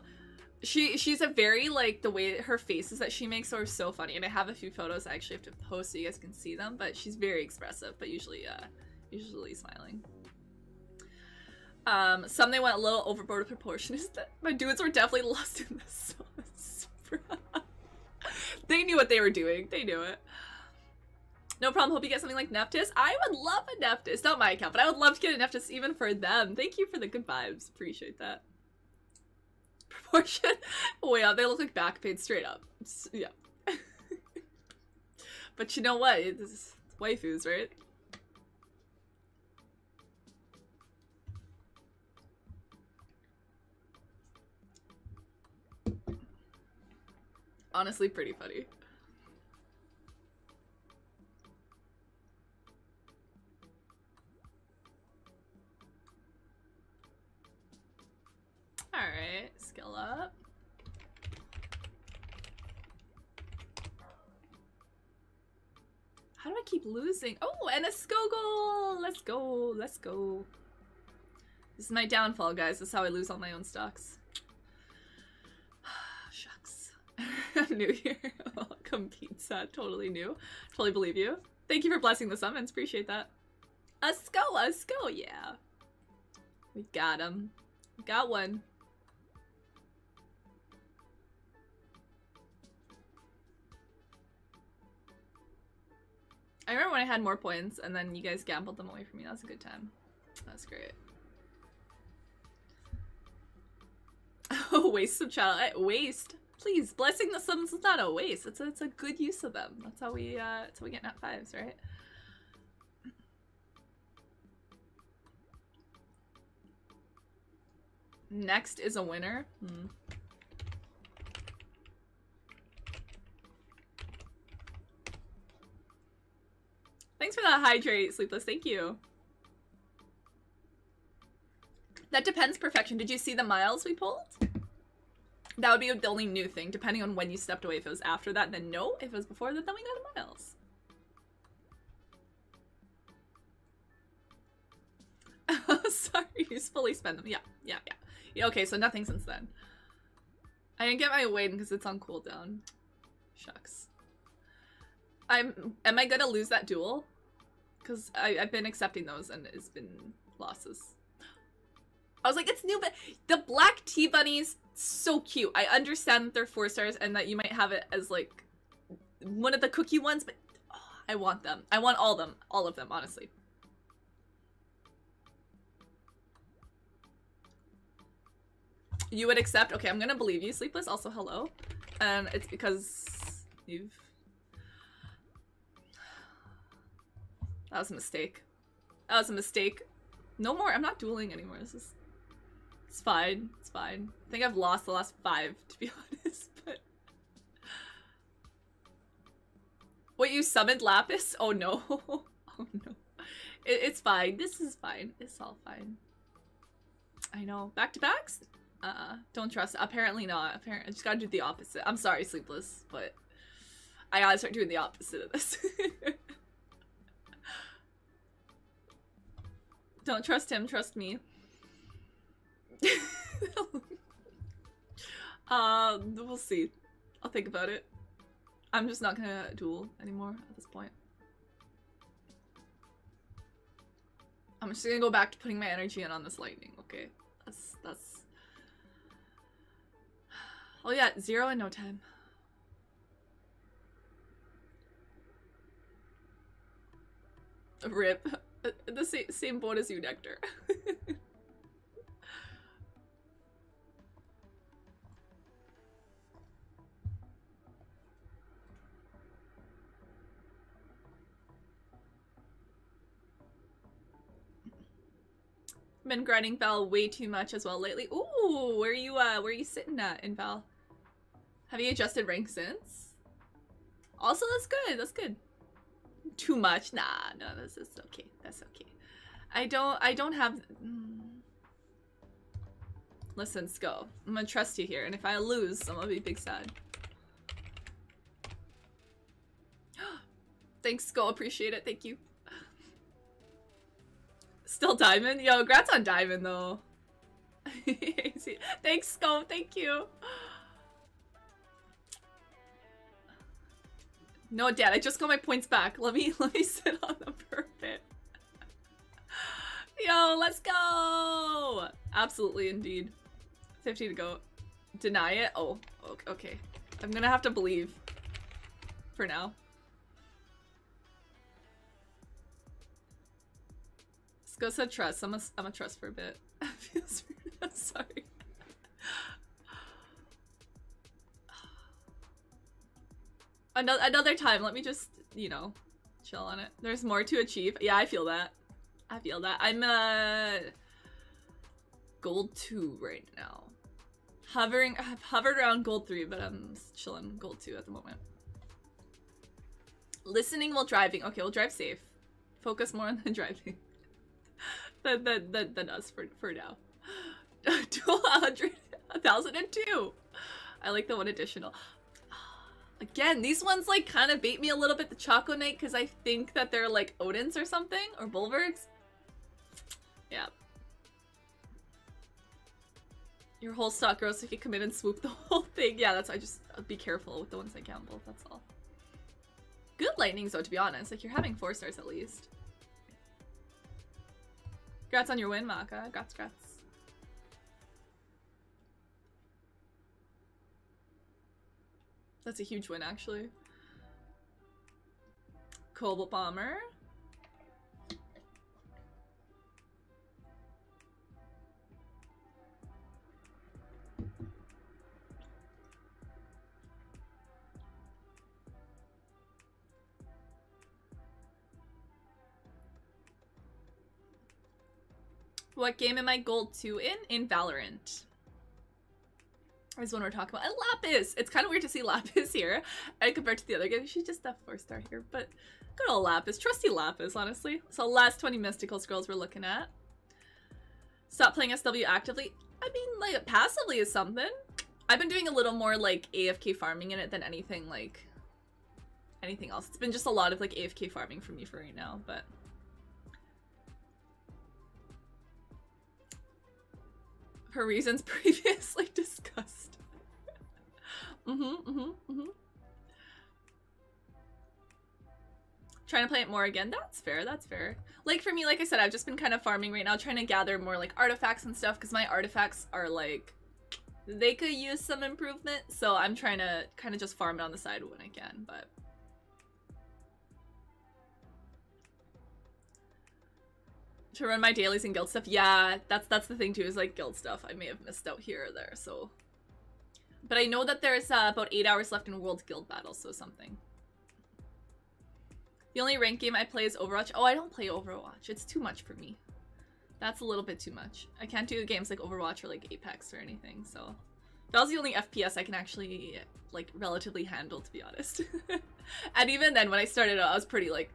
she she's a very, like, the way her faces that she makes are so funny, and I have a few photos I actually have to post so you guys can see them, but she's very expressive, but usually, uh, usually smiling. Um, some they went a little overboard with proportions. My dudes were definitely lost in this sauce. They knew what they were doing. They knew it. No problem. Hope you get something like Nephthys. I would love a Nephthys. Not my account, but I would love to get a Nephthys even for them. Thank you for the good vibes. Appreciate that. Proportion. Oh yeah, they look like back paid straight up. So, yeah. But you know what? It's waifus, right? Honestly, pretty funny. Alright, skill up. How do I keep losing? Oh, and a Skogol! Let's go, let's go. This is my downfall, guys. This is how I lose all my own stocks. Shucks. New Year. Welcome, pizza. Totally new. Totally believe you. Thank you for blessing the summons. Appreciate that. A skull, a skull, yeah. We got him. Got one. I remember when I had more points and then you guys gambled them away from me. That was a good time. That's great. Oh, waste of child. Waste. Please, blessing the summons is not a waste. It's a, it's a good use of them. That's how we, uh, that's how we get nat fives, right? Next is a winner. Hmm. Thanks for that hydrate, Sleepless. Thank you. That depends, Perfection. Did you see the miles we pulled? That would be the only new thing, depending on when you stepped away. If it was after that, then no. If it was before that, then we got the miles. Sorry, you fully spend them. Yeah, yeah, yeah. Okay, so nothing since then. I didn't get my weight because it's on cooldown. Shucks. I'm. Am I gonna lose that duel? Because I've been accepting those and it's been losses. I was like, it's new, but the black tea bunnies, so cute. I understand that they're four stars and that you might have it as like one of the cookie ones, but oh, I want them. I want all of them. All of them, honestly. You would accept? Okay, I'm gonna believe you, Sleepless. Also, hello. And it's because you've... That was a mistake. That was a mistake. No more. I'm not dueling anymore. This is... It's fine. It's fine. I think I've lost the last five, to be honest, but... Wait, you summoned Lapis? Oh, no. Oh, no. It it's fine. This is fine. It's all fine. I know. Back-to-backs? Uh-uh. Don't trust. Apparently not. Apparently, I just gotta do the opposite. I'm sorry, Sleepless, but I gotta start doing the opposite of this. Don't trust him. Trust me. uh, we'll see. I'll think about it. I'm just not gonna duel anymore at this point. I'm just gonna go back to putting my energy in on this lightning. Okay. That's... that's... Oh yeah, zero in no time. Rip. The same, same boat as you, Nectar. Been grinding Val way too much as well lately. Ooh, where are you uh where are you sitting at in Val? Have you adjusted rank since? Also, that's good, that's good. Too much? Nah, no, this is okay. That's okay. I don't I don't have mm. Listen, Sko. I'm gonna trust you here, and if I lose, I'm gonna be big sad. Thanks, Sko, appreciate it, thank you. Still Diamond? Yo, grats on Diamond, though. Thanks, Sko, thank you. No, Dad, I just got my points back. Let me, let me sit on them for a bit. Yo, let's go! Absolutely, indeed. fifty to go. Deny it? Oh, okay. I'm gonna have to believe. For now. Go said trust. I'm a, I'm a trust for a bit. Feels weird. I'm sorry. another, another time. Let me just, you know, chill on it. There's more to achieve. Yeah, I feel that. I feel that. I'm uh, gold two right now. Hovering, I've hovered around gold three, but I'm chilling gold two at the moment. Listening while driving. Okay, we'll drive safe. Focus more on the driving. Than, than, than, than us for, for now. one thousand two! I like the one additional. Again, these ones like kind of bait me a little bit, the Choco Knight, because I think that they're like Odin's or something, or Bulwarks. Yeah. Your whole stock grows so you can come in and swoop the whole thing. Yeah, that's I just I'll be careful with the ones I gamble, that's all. Good lightnings though, to be honest. Like, you're having four stars at least. Congrats on your win, Maka. Grats, grats. That's a huge win, actually. Cobalt Bomber. What game am I gold two in? In Valorant. Is one we're talking about. And Lapis! It's kind of weird to see Lapis here and compared to the other game. She's just a four star here, but good old Lapis. Trusty Lapis, honestly. So last twenty mystical scrolls we're looking at. Stop playing S W actively. I mean, like, passively is something. I've been doing a little more, like, A F K farming in it than anything, like, anything else. It's been just a lot of, like, A F K farming for me for right now, but... for reasons previously discussed. mm-hmm, mm-hmm, mm-hmm. Trying to play it more again. That's fair, that's fair. Like, for me, like I said, I've just been kind of farming right now, trying to gather more, like, artifacts and stuff, because my artifacts are, like, they could use some improvement, so I'm trying to kind of just farm it on the side when I can, but... to run my dailies and guild stuff. Yeah, that's that's the thing too, is like guild stuff. I may have missed out here or there, so. But I know that there's uh, about eight hours left in World Guild Battle, so something. The only ranked game I play is Overwatch. Oh, I don't play Overwatch. It's too much for me. That's a little bit too much. I can't do games like Overwatch or like Apex or anything, so. That was the only F P S I can actually like relatively handle, to be honest. And even then, when I started out, I was pretty like,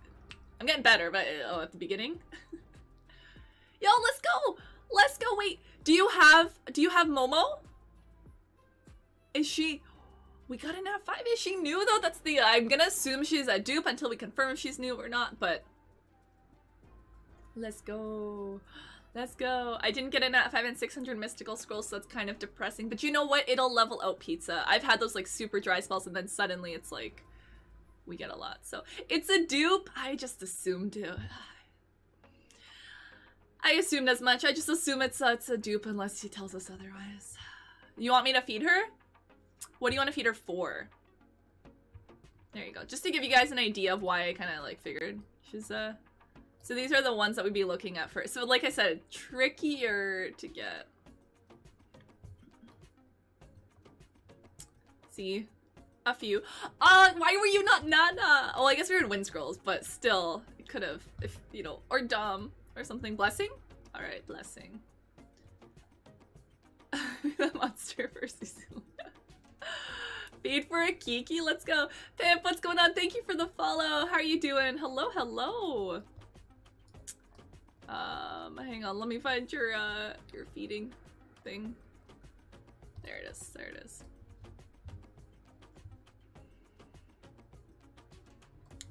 I'm getting better, but oh, at the beginning. Yo, let's go! Let's go! Wait, do you have, do you have Momo? Is she, we got an F five, is she new though? That's the, I'm gonna assume she's a dupe until we confirm if she's new or not, but. Let's go. Let's go. I didn't get an F five and six hundred mystical scrolls, so that's kind of depressing, but you know what? It'll level out pizza. I've had those like super dry spells and then suddenly it's like, we get a lot. So it's a dupe. I just assumed it. I assumed as much. I just assume it's a, it's a dupe unless he tells us otherwise. You want me to feed her? What do you want to feed her for? There you go. Just to give you guys an idea of why I kind of like figured she's uh. So these are the ones that we'd be looking at first. So like I said, trickier to get. See? A few. Uh, why were you not Nana? Oh, I guess we were in Wind Scrolls, but still, it could have, if you know, or Dom. Or something. Blessing? All right, blessing. That monster versus Feed for a Kiki. Let's go. Pimp, what's going on? Thank you for the follow. How are you doing? Hello, hello. Um, hang on. Let me find your, uh, your feeding thing. There it is. There it is.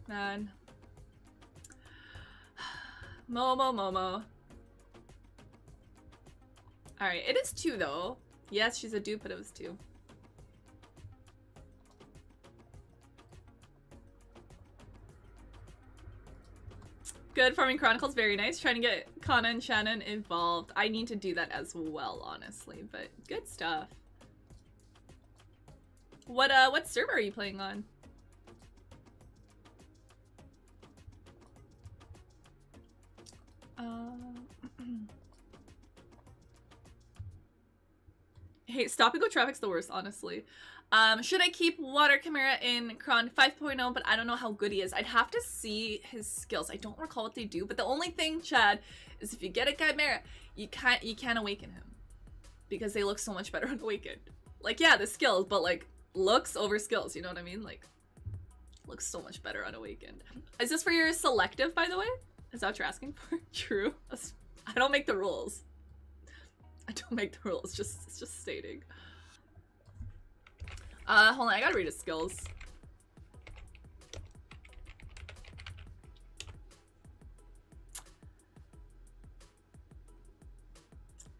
Man. Momo, Momo. Alright, it is two though. Yes, she's a dupe, but it was two. Good Farming Chronicles, very nice. Trying to get Kana and Shannon involved. I need to do that as well, honestly, but good stuff. What uh what server are you playing on? Uh Hey, stop and go traffic's the worst, honestly. Um, should I keep Water Chimera in Kron five point oh, but I don't know how good he is. I'd have to see his skills. I don't recall what they do, but the only thing, Chad, is if you get a Chimera, you can't, you can't awaken him. Because they look so much better on Awakened. Like, yeah, the skills, but like, looks over skills, you know what I mean? Like, looks so much better on Awakened. Is this for your selective, by the way? Is that what you're asking for? True. I don't make the rules. I don't make the rules, just, it's just stating. Uh, hold on, I gotta read his skills.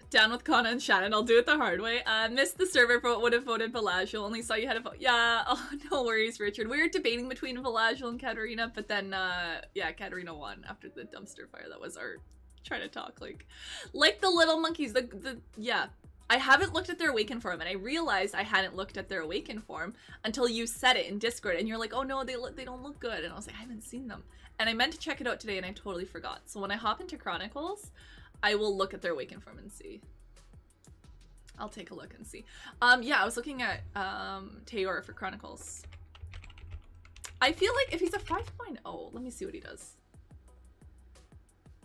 Down with Kana and Shannon, I'll do it the hard way. Uh, missed the server for what would have voted Velajuel, only saw you had a vote. Yeah, oh, no worries, Richard. We were debating between Velajuel and Katarina, but then, uh, yeah, Katarina won after the dumpster fire. That was our... trying to talk like like the little monkeys, the the yeah, I haven't looked at their awakened form, and I realized I hadn't looked at their awakened form until you said it in Discord, and you're like, oh no, they look, they don't look good, and I was like, I haven't seen them, and I meant to check it out today and I totally forgot. So when I hop into Chronicles, I will look at their awakened form and see. I'll take a look and see. Um yeah, I was looking at um Teor for Chronicles. I feel like if he's a five point oh, let me see what he does.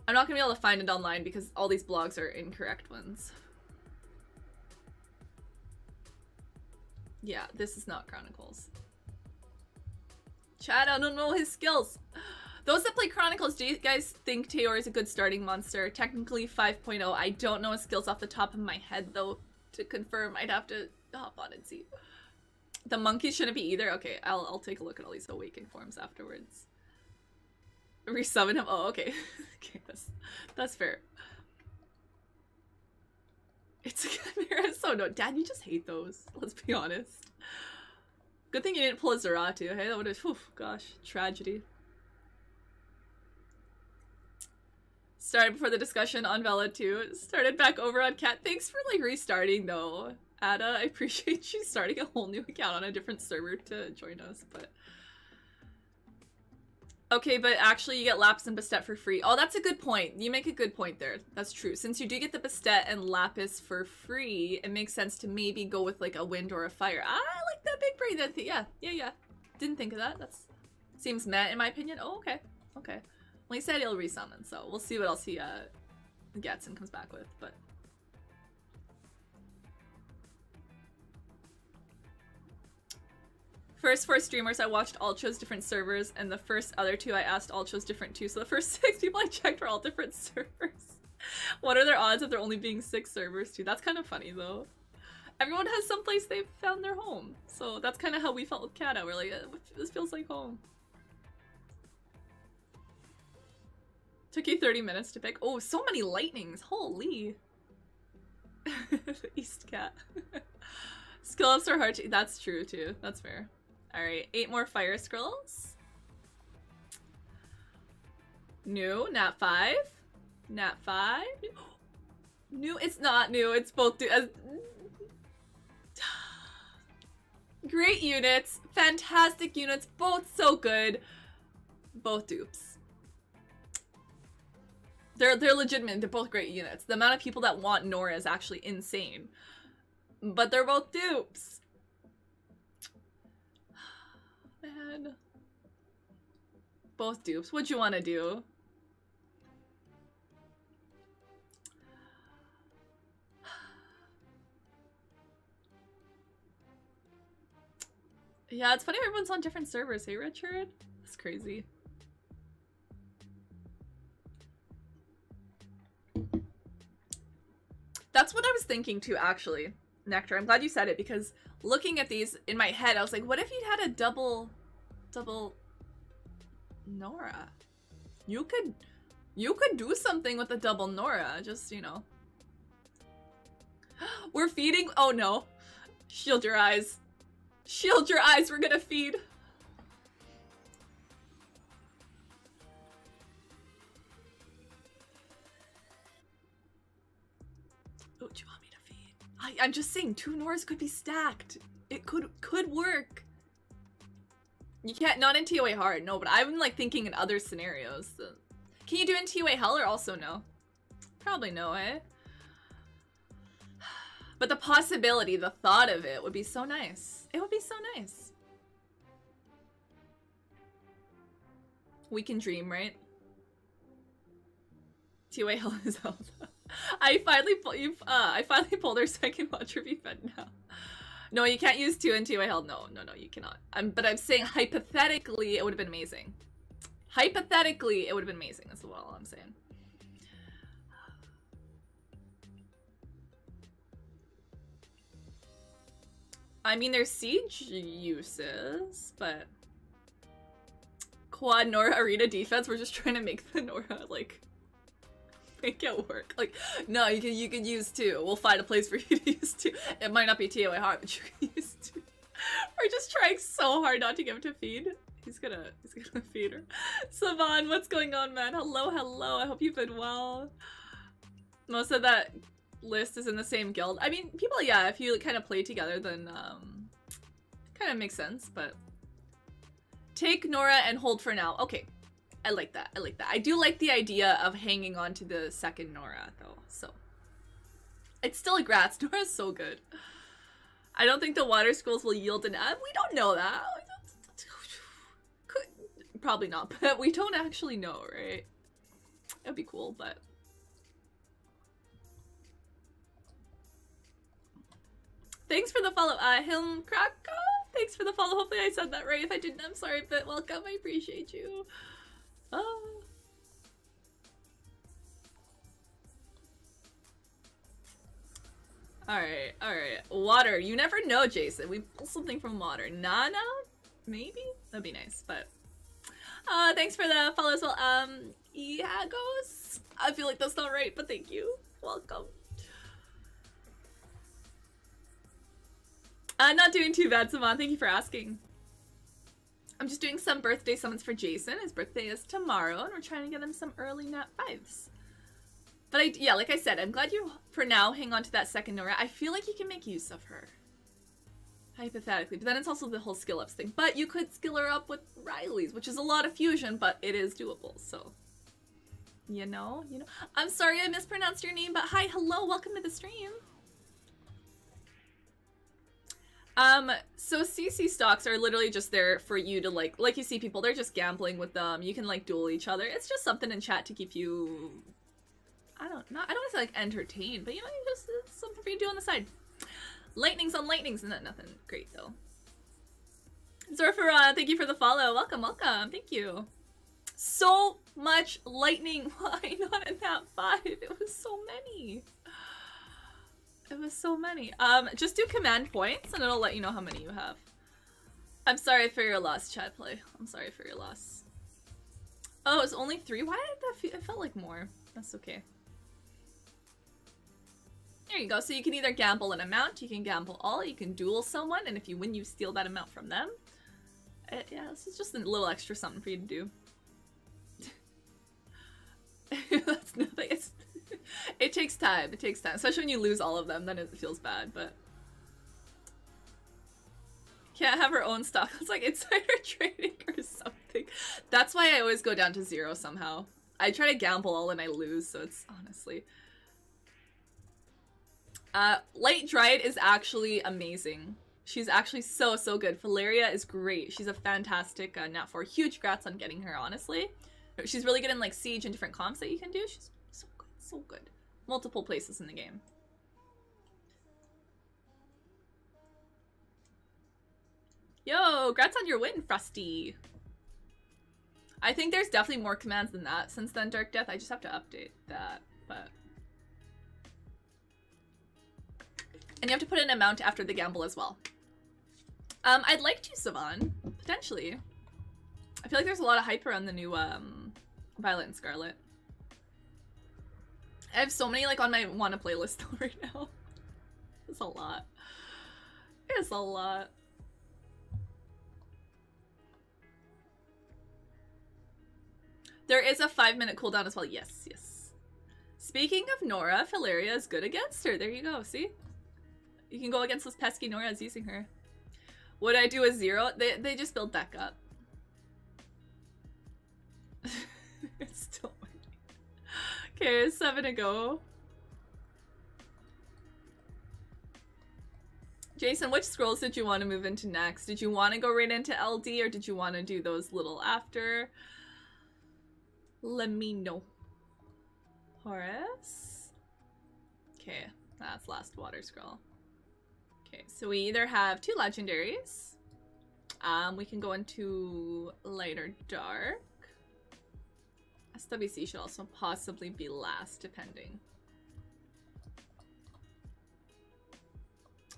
I'm not gonna be able to find it online because all these blogs are incorrect ones. Yeah, this is not Chronicles. Chad, I don't know his skills. Those that play Chronicles, do you guys think Teor is a good starting monster? Technically five point oh. I don't know his skills off the top of my head though. To confirm, I'd have to hop on and see. The monkeys shouldn't be either. Okay, I'll, I'll take a look at all these awakened forms afterwards. Resummon him. Oh, okay. Okay, that's, that's fair. It's a Chimera. So no, Dad, you just hate those. Let's be honest. Good thing you didn't pull a Zorath. Hey, that would have. Oof, gosh, tragedy. Started before the discussion on Vela too. Started back over on Cat. Thanks for like restarting though, Ada. I appreciate you starting a whole new account on a different server to join us, but. Okay, but actually you get Lapis and Bastet for free. Oh, that's a good point. You make a good point there. That's true. Since you do get the Bastet and Lapis for free, it makes sense to maybe go with like a wind or a fire. I like that big brain. That yeah, yeah, yeah. Didn't think of that. That's seems meh in my opinion. Oh, okay. Okay. Well, he said he'll resummon, so we'll see what else he uh, gets and comes back with, but... First four streamers I watched all chose different servers, and the first other two I asked all chose different too. So the first six people I checked were all different servers. What are their odds of there only being six servers too? That's kind of funny though. Everyone has some place they've found their home. So that's kind of how we felt with Kata. We're like, this feels like home. Took you thirty minutes to pick. Oh, so many lightnings. Holy. East Cat. Skill ups are hard to... That's true too. That's fair. Alright, eight more fire scrolls. New, nat five. Nat five. New, it's not new, it's both new. Uh, great units, fantastic units, both so good. Both dupes. They're, they're legitimate, they're both great units. The amount of people that want Nora is actually insane. But they're both dupes. Man. Both dupes. What'd you want to do? Yeah, it's funny everyone's on different servers, hey Richard? That's crazy. That's what I was thinking too, actually, Nectar. I'm glad you said it, because looking at these in my head, I was like, what if you'd had a double, double Nora? You could, you could do something with a double Nora, just, you know. We're feeding, oh no. Shield your eyes. Shield your eyes, we're gonna feed. Oh, do you want me to feed? I, I'm just saying, two Noras could be stacked. It could could work. You can't, not in T O A hard, no, but I'm like thinking in other scenarios. So. Can you do it in T O A hell or also no? Probably no, eh? But the possibility, the thought of it would be so nice. It would be so nice. We can dream, right? T O A hell is hell. I finally pulled you. Uh, I finally pulled her, so I can watch her be fed now. No, you can't use two and T O A hell. No, no, no, you cannot. I'm, but I'm saying hypothetically, it would have been amazing. Hypothetically, it would have been amazing. That's all I'm saying. I mean, there's siege uses, but quad Nora arena defense. We're just trying to make the Nora like make it work. Like, no, you can you can use two. We'll find a place for you to use two. It might not be T O A hard, but you can use two. We're just trying so hard not to give him to feed. He's gonna he's gonna feed her. Savan, what's going on, man? Hello, hello. I hope you've been well. Most of that list is in the same guild. I mean, people, yeah, if you kind of play together, then um, kind of makes sense, but take Nora and hold for now. Okay, I like that, I like that. I do like the idea of hanging on to the second Nora, though, so. It's still a Gratz, Nora's so good. I don't think the water schools will yield an F. We don't know that. Could, probably not, but we don't actually know, right? That'd be cool, but. Thanks for the follow, uh, Hilm Krakow. Thanks for the follow. Hopefully I said that right. If I didn't, I'm sorry, but welcome. I appreciate you. Oh. All right, all right. Water. You never know, Jason. We pull something from water. Nana, maybe? That'd be nice, but. Uh, thanks for the follow as well. Um, Iagos. I feel like that's not right, but thank you. Welcome. Uh, not doing too bad, Savan. Thank you for asking. I'm just doing some birthday summons for Jason. His birthday is tomorrow, and we're trying to get him some early nat fives. But I, yeah, like I said, I'm glad you, for now, hang on to that second Nora. I feel like you can make use of her. Hypothetically. But then it's also the whole skill ups thing. But you could skill her up with Riley's, which is a lot of fusion, but it is doable, so. You know, you know. I'm sorry I mispronounced your name, but hi, hello, welcome to the stream. Um, so C C stocks are literally just there for you to, like, like you see people, they're just gambling with them. You can, like, duel each other. It's just something in chat to keep you, I don't know, I don't want to say, like, entertained, but, you know, you just, it's something for you to do on the side. Lightnings on lightnings, and that nothing great, though. Zorfara, thank you for the follow. Welcome, welcome. Thank you. So much lightning. Why not in that five? It was so many. It was so many. Um, just do command points and it'll let you know how many you have. I'm sorry for your loss, chat play. I'm sorry for your loss. Oh, it was only three? Why did that feel- it felt like more. That's okay. There you go. So you can either gamble an amount, you can gamble all, you can duel someone, and if you win, you steal that amount from them. Uh, yeah, this is just a little extra something for you to do. That's nothing. It's It takes time, it takes time. Especially when you lose all of them, then it feels bad, but... Can't have her own stock. It's like insider trading or something. That's why I always go down to zero somehow. I try to gamble all and I lose, so it's honestly... Uh, Light Dryad is actually amazing. She's actually so, so good. Valeria is great. She's a fantastic uh, nat four. Huge grats on getting her, honestly. She's really good in, like, Siege and different comps that you can do. She's so good. Multiple places in the game. Yo, grats on your win, Frosty. I think there's definitely more commands than that since then, Dark Death. I just have to update that, but... And you have to put an amount after the gamble as well. Um, I'd like to, Savan. Potentially. I feel like there's a lot of hype around the new, um, Violet and Scarlet. I have so many, like, on my Wanna playlist though right now. It's a lot. It's a lot. There is a five minute cooldown as well. Yes, yes. Speaking of Nora, Filaria is good against her. There you go, see? You can go against this pesky Nora's using her. Would I do a zero? They, they just build back up. It's still winning. Okay, seven to go. Jason, which scrolls did you want to move into next? Did you want to go right into L D or did you want to do those little after? Let me know. Horus? Okay, that's last water scroll. Okay, so we either have two legendaries. Um, we can go into light or dark. S W C should also possibly be last, depending.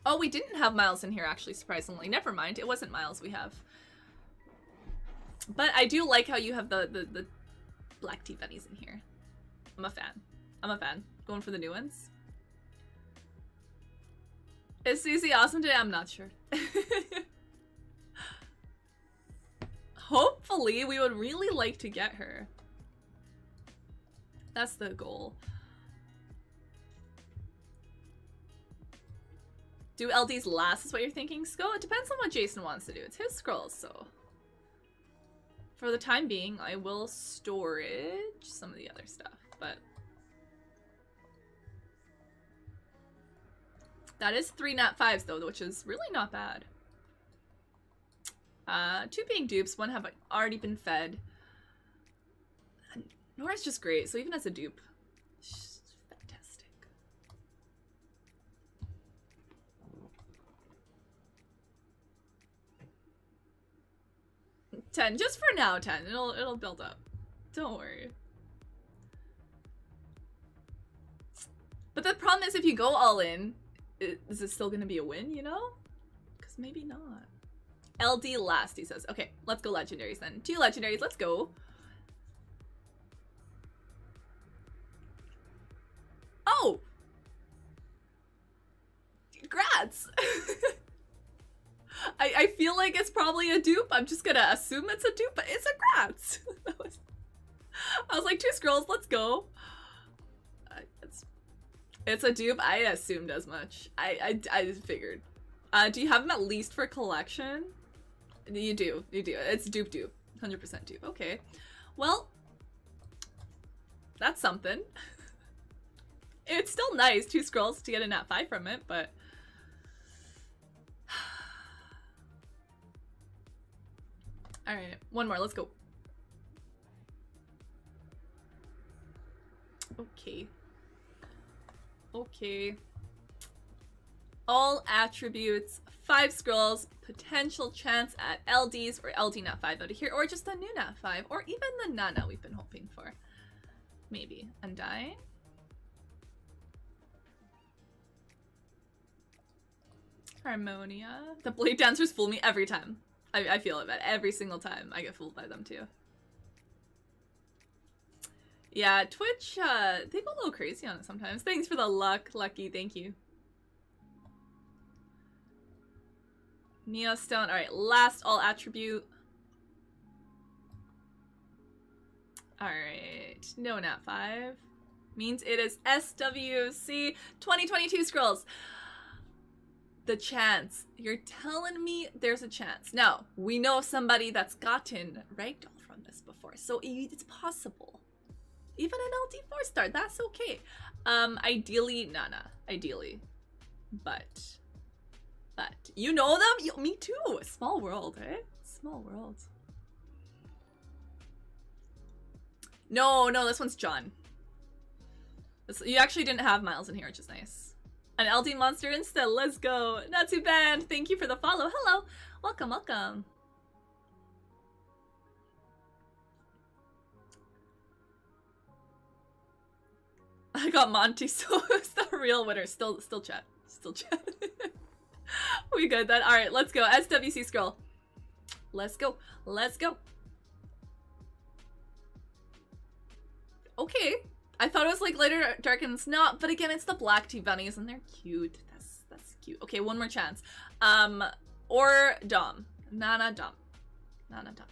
Oh, we didn't have Miles in here, actually, surprisingly. Never mind, it wasn't Miles we have. But I do like how you have the, the, the black tea bunnies in here. I'm a fan. I'm a fan. Going for the new ones. Is C C awesome today? I'm not sure. Hopefully, we would really like to get her. That's the goal. Do L Ds last is what you're thinking, Sko? It depends on what Jason wants to do. It's his scrolls, so. For the time being, I will storage some of the other stuff, but. That is three nat fives, though, which is really not bad. Uh, two being dupes, one have already been fed. And Nora's just great, so even as a dupe, she's fantastic. Ten, just for now, ten. It'll it'll build up. Don't worry. But the problem is, if you go all in, is it still gonna be a win? You know, because maybe not. L D last, he says. Okay, let's go legendaries then. Two legendaries, let's go. Oh! Congrats! I, I feel like it's probably a dupe. I'm just gonna assume it's a dupe, but it's a grats! was, I was like, two scrolls, let's go. Uh, it's, it's a dupe, I assumed as much. I, I, I figured. Uh, do you have them at least for collection? You do, you do. It's dupe dupe. one hundred percent dupe. Okay. Well, that's something. It's still nice, two scrolls to get a nat five from it, but... Alright, one more, let's go. Okay. Okay. All attributes, five scrolls, potential chance at L Ds or L D nat five out of here, or just the new nat five, or even the Nana we've been hoping for. Maybe. Undyne. Harmonia. The blade dancers fool me every time. I, I feel it, but every single time I get fooled by them too. Yeah, Twitch, uh, they go a little crazy on it sometimes. Thanks for the luck, Lucky. Thank you. Neostone. Alright, last all attribute. Alright, no nat five. Means it is S W C twenty twenty-two scrolls. The chance. You're telling me there's a chance. Now, we know somebody that's gotten Ragdoll from this before, so it's possible. Even an L D four star, that's okay. Um, ideally, Nana. Ideally. But... But you know them? You, me too. Small world, eh? Small world. No, no, this one's John. This, you actually didn't have Miles in here, which is nice. An L D monster insta, let's go. Not too bad. Thank you for the follow. Hello. Welcome, welcome. I got Monty, so it's the real winner. Still still chat. Still chat. We good then. Alright, let's go. S W C scroll. Let's go. Let's go. Okay. I thought it was like lighter dark and it's not, but again, it's the black tea bunnies and they're cute. That's that's cute. Okay, one more chance. Um or Dom. Nana Dom. Nana Dom.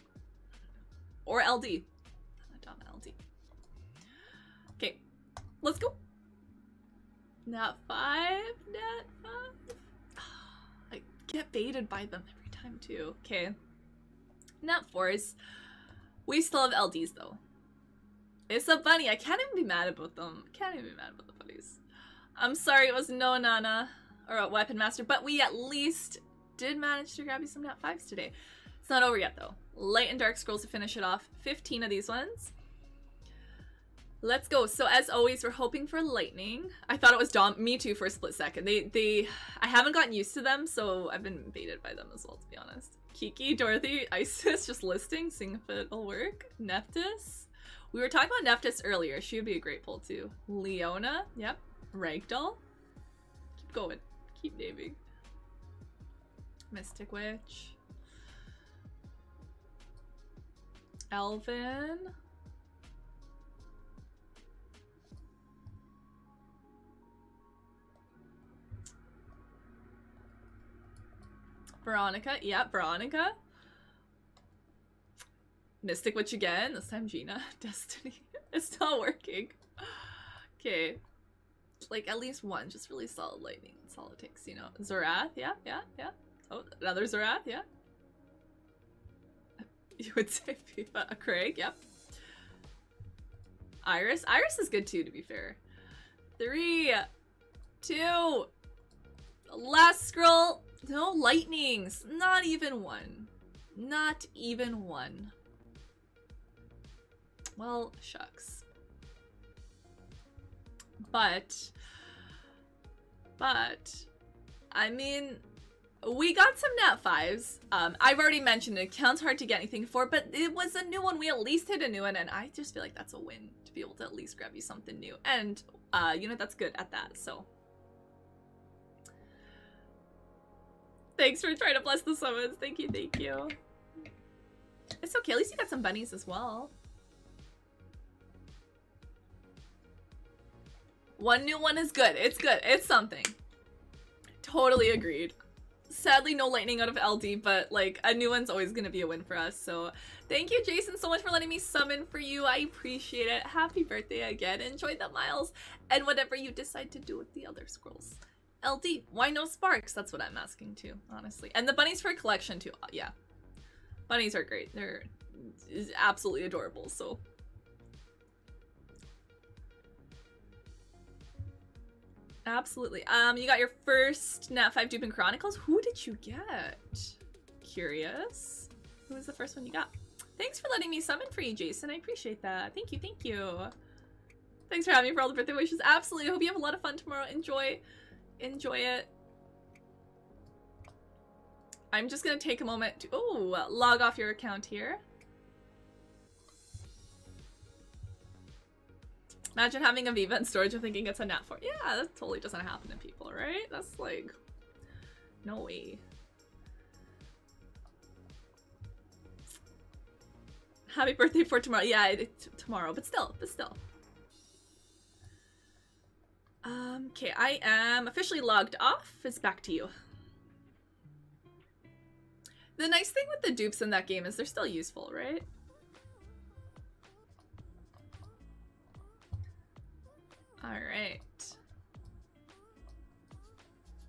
Or L D. Nana Dom L D. Okay. Let's go. Nat five, nat five. Oh, I get baited by them every time too. Okay. Nat fours. We still have L Ds though. It's a bunny. I can't even be mad about them. Can't even be mad about the bunnies. I'm sorry it was no Nana or a Weapon Master, but we at least did manage to grab you some Nat fives today. It's not over yet, though. Light and dark scrolls to finish it off. fifteen of these ones. Let's go. So as always, we're hoping for lightning. I thought it was Dom. Me too for a split second. They, they, I haven't gotten used to them, so I've been baited by them as well, to be honest. Kiki, Dorothy, Isis, just listing, seeing if it'll work. Nephthys. We were talking about Nephthys earlier. She would be a great pull too. Leona. Yep. Ragdoll. Keep going. Keep naming. Mystic Witch. Elvin. Veronica. Yep. Veronica. Mystic Witch again, this time Gina. Destiny. It's not working. Okay. Like, at least one. Just really solid lightning. That's all it takes, you know. Zorath, yeah, yeah, yeah. Oh, another Zorath, yeah. You would say FIFA. A Craig, yep. Iris. Iris is good too, to be fair. Three. Two. Last scroll. No lightnings. Not even one. Not even one. Well, shucks. But, but, I mean, we got some nat fives. Um, I've already mentioned it counts hard to get anything for, but it was a new one. We at least hit a new one, and I just feel like that's a win to be able to at least grab you something new. And, uh, you know, that's good at that, so. Thanks for trying to bless the summons. Thank you, thank you. It's okay, at least you got some bunnies as well. One new one is good. It's good. It's something. Totally agreed. Sadly, no lightning out of L D, but like a new one's always going to be a win for us. So thank you, Jason, so much for letting me summon for you. I appreciate it. Happy birthday again. Enjoy the miles and whatever you decide to do with the other scrolls. L D, why no sparks? That's what I'm asking too, honestly. And the bunnies for collection too. Yeah. Bunnies are great. They're absolutely adorable. So absolutely. Um, you got your first Nat five Dupin Chronicles. Who did you get? Curious. Who was the first one you got? Thanks for letting me summon for you, Jason. I appreciate that. Thank you, thank you. Thanks for having me for all the birthday wishes. Absolutely. I hope you have a lot of fun tomorrow. Enjoy. Enjoy it. I'm just going to take a moment to oh, log off your account here. Imagine having Aviva in storage and thinking it's a nat four. Yeah, that totally doesn't happen to people, right? That's like, no way. Happy birthday for tomorrow. Yeah, it, it, tomorrow, but still, but still. Um, okay, I am officially logged off. It's back to you. The nice thing with the dupes in that game is they're still useful, right? All right.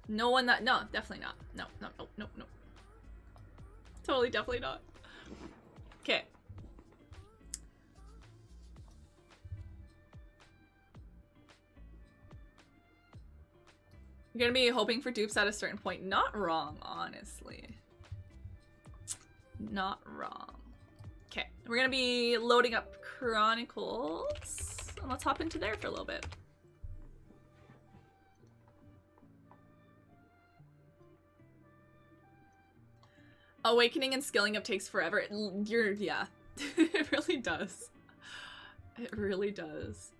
No one that, no, definitely not. No, no, no, no, no. Totally, definitely not. Okay. You're gonna be hoping for dupes at a certain point. Not wrong, honestly. Not wrong. Okay, we're gonna be loading up Chronicles. And let's hop into there for a little bit. Awakening and skilling up takes forever. It, you're, yeah. It really does. It really does.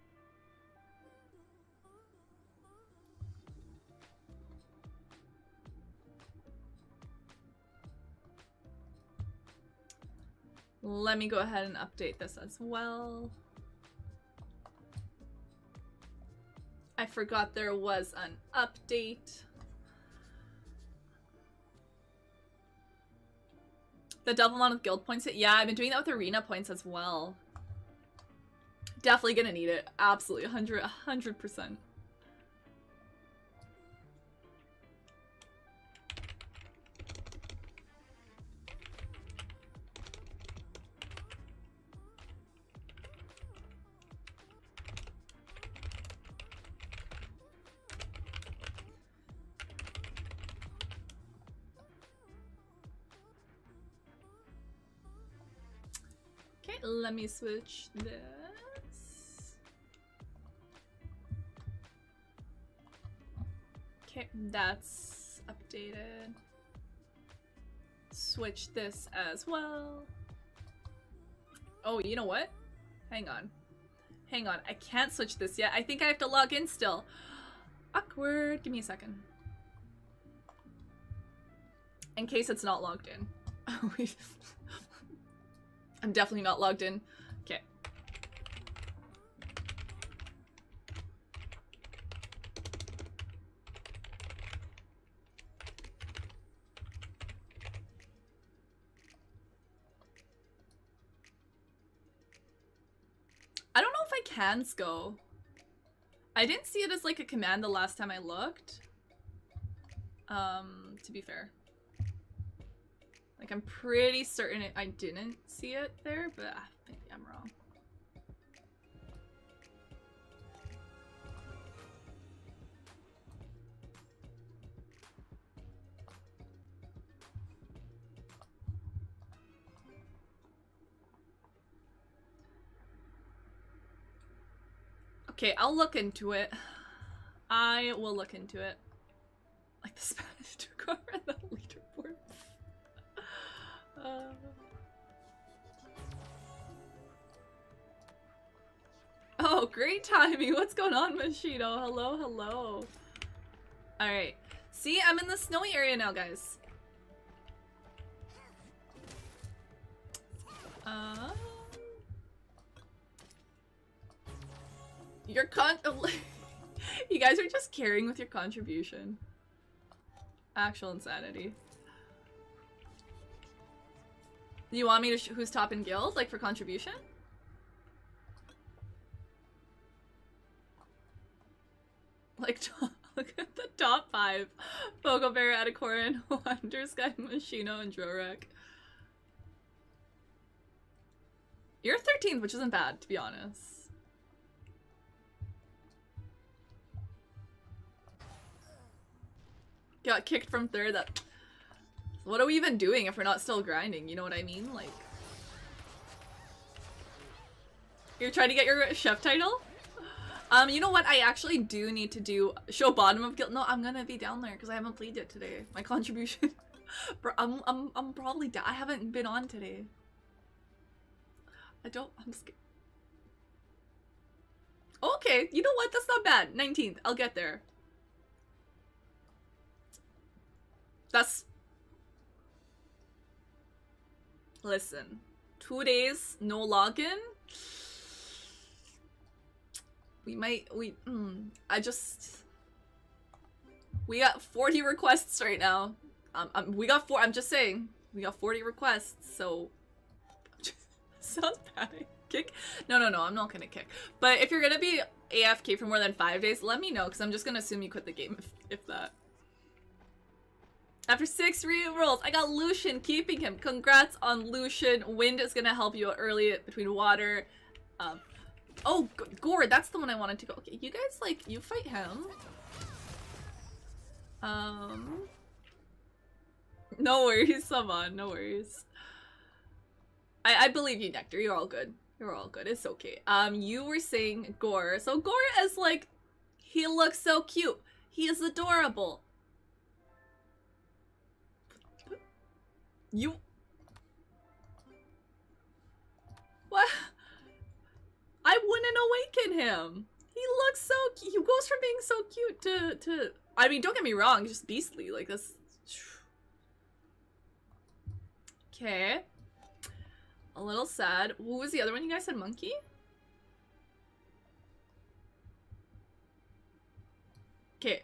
Let me go ahead and update this as well. I forgot there was an update. The double amount of guild points. Yeah, I've been doing that with arena points as well. Definitely gonna need it. Absolutely, one hundred percent. Let me switch this. Okay, that's updated. Switch this as well. Oh, you know what? Hang on. Hang on. I can't switch this yet. I think I have to log in still. Awkward. Give me a second. In case it's not logged in. Oh, we I'm definitely not logged in. Okay. I don't know if I can go. I didn't see it as like a command the last time I looked. Um, to be fair. Like, I'm pretty certain it, I didn't see it there, but I think I'm wrong. Okay, I'll look into it. I will look into it. Like the Spanish took over the leaderboard. Uh... Oh, great timing. What's going on, Machito? Hello, hello. Alright. See, I'm in the snowy area now, guys. Uh... Your con- You guys are just caring with your contribution. Actual insanity. Do you want me to sh who's top in guild, like, for contribution? Like, look at the top five. Fogel Bear, Atacoran, Wandersky, Moschino, and Drorek. You're thirteenth, which isn't bad, to be honest. Got kicked from third, that- What are we even doing if we're not still grinding? You know what I mean? Like, you're trying to get your chef title? Um, you know what? I actually do need to do show bottom of guild. No, I'm gonna be down there because I haven't played it today. My contribution. Bro, I'm I'm I'm probably da I haven't been on today. I don't. I'm scared. Okay, you know what? That's not bad. nineteenth. I'll get there. That's. Listen, two days, no login. We might, we, mm, I just, we got forty requests right now. Um, um we got four, I'm just saying, we got forty requests, so, sounds bad. Kick? No, no, no, I'm not gonna kick. But if you're gonna be A F K for more than five days, let me know, because I'm just gonna assume you quit the game, if, if that. After six re-rolls, I got Lucian, keeping him. Congrats on Lucian. Wind is gonna help you out early between water. Um, oh, Gore, that's the one I wanted to go. Okay, you guys, like, you fight him. Um, no worries, Savan, no worries. I, I believe you, Nectar. You're all good. You're all good. It's okay. Um, you were saying Gore. So Gore is like, he looks so cute. He is adorable. You... What? I wouldn't awaken him. He looks so cute. He goes from being so cute to... to... I mean, don't get me wrong. He's just beastly. Like, this... Okay. A little sad. Who was the other one you guys said? Monkey? Okay.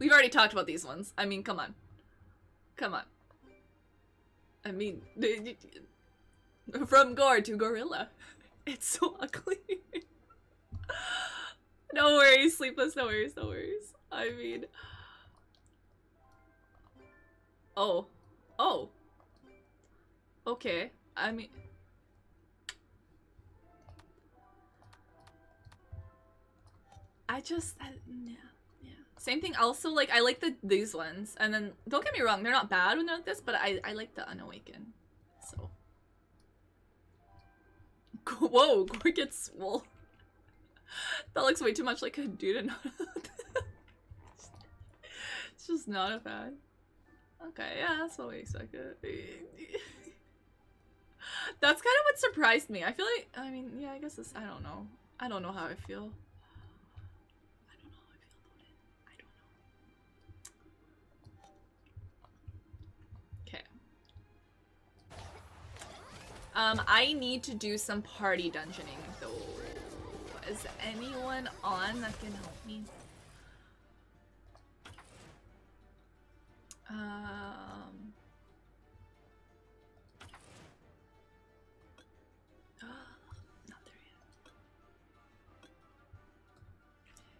We've already talked about these ones. I mean, come on. Come on. I mean... From gore to gorilla. It's so ugly. No worries, Sleepless. No worries, no worries. I mean... Oh. Oh. Okay. I mean... I just... I, yeah. Yeah. Same thing. Also, like, I like the these ones. And then, don't get me wrong, they're not bad when they're like this, but I, I like the unawaken. So... Whoa, Gore gets swole. That looks way too much like a dude and not a... It's just not a fan. Okay, yeah, that's what we expected. That's kind of what surprised me. I feel like, I mean, yeah, I guess it's, I don't know. I don't know how I feel. I don't know how I feel about it. I don't know. Okay. Um, I need to do some party dungeoning, though. Is anyone on that can help me? Um. Not there yet.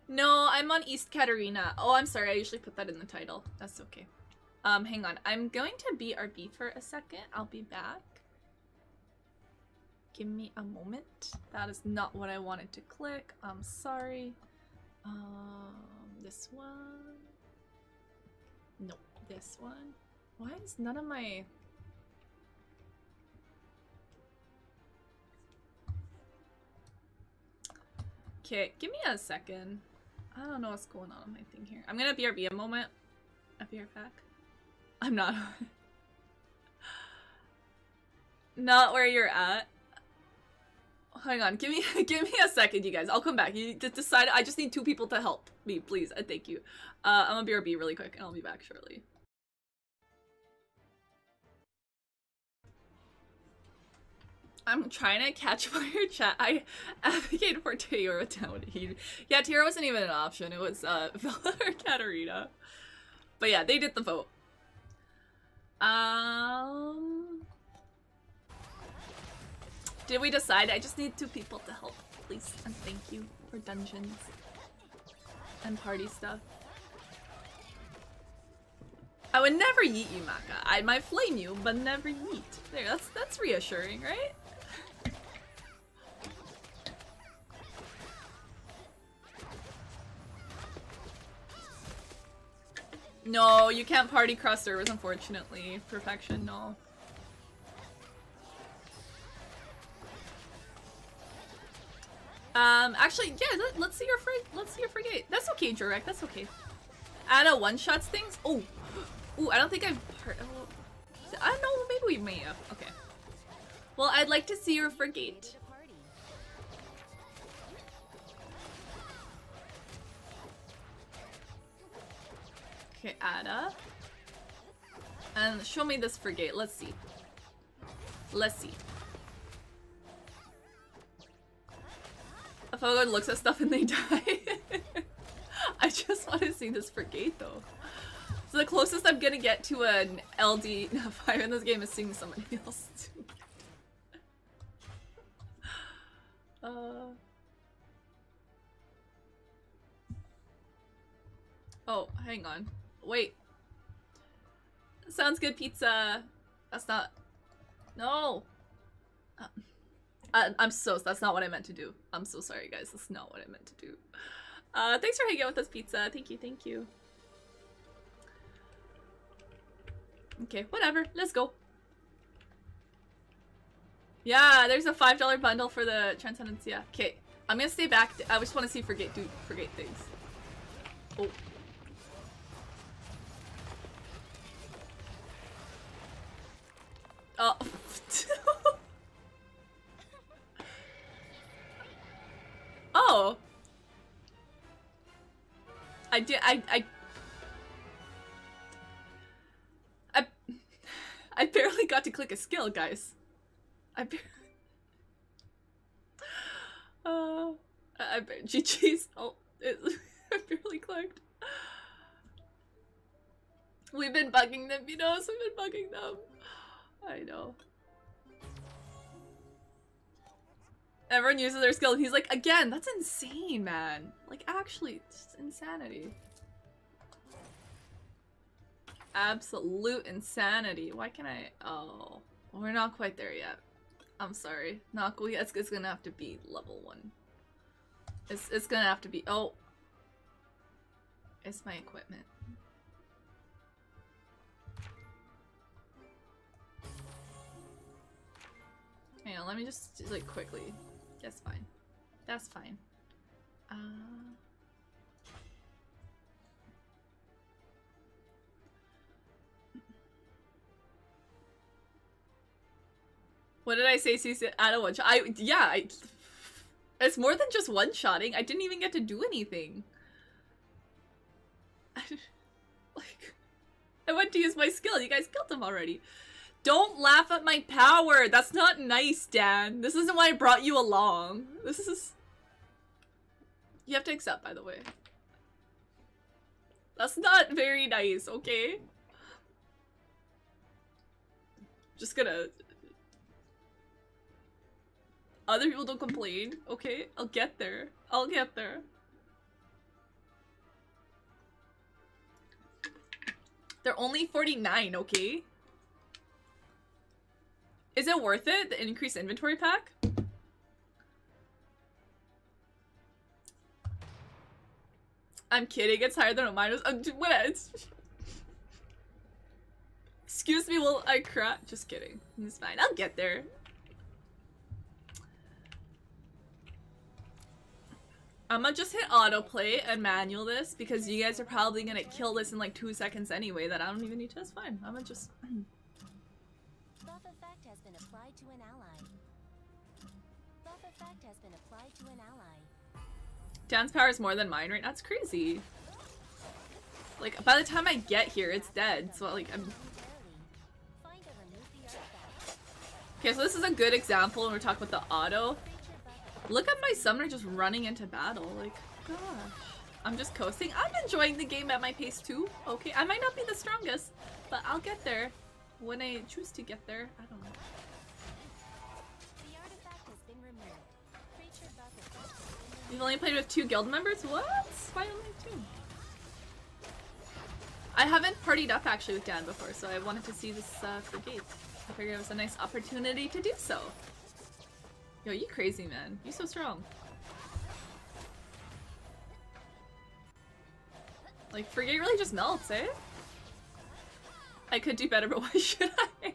No, I'm on East Katarina. Oh, I'm sorry. I usually put that in the title. That's okay. Um, hang on. I'm going to B R B for a second. I'll be back. Give me a moment. That is not what I wanted to click. I'm sorry. Um, this one. No, this one. Why is none of my... Okay, give me a second. I don't know what's going on with my thing here. I'm gonna B R B a moment. I'll be right back. I'm not on. Not where you're at. Hang on, give me give me a second, you guys. I'll come back. You decide. I just need two people to help me, please. I thank you. Uh, I'm gonna B R B really quick, and I'll be back shortly. I'm trying to catch up on your chat. I advocated for Teyora down. Yeah, Teyora wasn't even an option. It was uh, Vela or Katarina. But yeah, they did the vote. Um. Did we decide? I just need two people to help, please. And thank you for dungeons and party stuff. I would never yeet you, Maka. I might flame you, but never yeet. There, that's that's reassuring, right? No, you can't party cross servers, unfortunately. Perfection, no. Um, actually, yeah, let, let's see your frigate. Let's see your frigate. That's okay, Jurek. That's okay. Anna one-shots things? Oh. Ooh, I don't think I've heard. Oh. I don't know. Maybe we may have. Okay. Well, I'd like to see your frigate. Okay, Anna. And show me this frigate. Let's see. Let's see. Fogo looks at stuff and they die. I just want to see this frigate though. So the closest I'm gonna get to an L D fire in this game is seeing somebody else too. uh... Oh, hang on. Wait. Sounds good, pizza. That's not... No! Uh... Uh, I'm so, that's not what I meant to do. I'm so sorry, guys. That's not what I meant to do. Uh, thanks for hanging out with us, pizza. Thank you, thank you. Okay, whatever. Let's go. Yeah, there's a five dollar bundle for the Transcendencia. Yeah. Okay, I'm gonna stay back. I just want to see forget, dude, forget things. Oh. Oh. Oh. I did. I. I. I. I barely got to click a skill, guys. I. Barely... Uh. I. Barely... G G's. Oh. It... I barely clicked. We've been bugging them, you know. So we've been bugging them. I know. Everyone uses their skill, and he's like, again, that's insane, man. Like, actually, it's just insanity. Absolute insanity. Why can't I? Oh, we're not quite there yet. I'm sorry. Not cool. It's, it's gonna have to be level one. It's, it's gonna have to be. Oh. It's my equipment. Hang on, let me just, like, quickly. That's fine. That's fine. Uh... What did I say, C C? I don't one-shot. I, yeah, I... It's more than just one-shotting. I didn't even get to do anything. I, like, I went to use my skill. You guys killed him already. Don't laugh at my power! That's not nice, Dan. This isn't why I brought you along. This is... You have to accept, by the way. That's not very nice, okay? Just gonna... Other people don't complain, okay? I'll get there. I'll get there. They're only forty-nine, okay? Is it worth it, the increased inventory pack? I'm kidding, it's higher than what mine was. I'm just, what else? Excuse me while I cry. Just kidding, it's fine, I'll get there. I'm gonna just hit autoplay and manual this because you guys are probably gonna kill this in like two seconds anyway that I don't even need to, it's fine. I'm gonna just... has been applied to an ally. Buff effect has been applied to an ally. Dan's power is more than mine right now. That's crazy. Like, by the time I get here, it's dead. So, like, I'm... Okay, so this is a good example when we're talking about the auto. Look at my summoner just running into battle. Like, gosh. I'm just coasting. I'm enjoying the game at my pace, too. Okay, I might not be the strongest, but I'll get there. When I choose to get there, I don't know. The artifact has been removed. Creature buff effect has been removed. You've only played with two guild members? What? Why only two? I haven't partied up actually with Dan before, so I wanted to see this uh, brigade. I figured it was a nice opportunity to do so. Yo, you crazy, man. You so strong. Like, brigade really just melts, eh? I could do better, but why should I?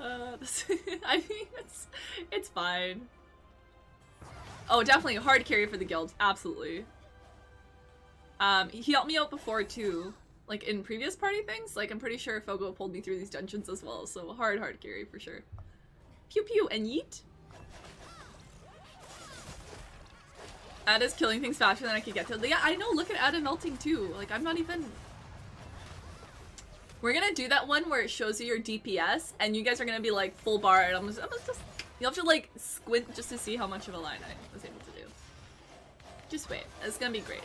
uh, this, I mean, it's, it's fine. Oh, definitely a hard carry for the guild. Absolutely. Um, he helped me out before, too. Like, in previous party things. Like, I'm pretty sure Fogo pulled me through these dungeons as well. So, hard, hard carry for sure. Pew pew and yeet. Ad is killing things faster than I could get to. Yeah, I know. Look at Ad and melting, too. Like, I'm not even... We're gonna do that one where it shows you your D P S, and you guys are gonna be like full bar, and I'm just, I'm just, you'll have to like squint just to see how much of a line I was able to do. Just wait, it's gonna be great.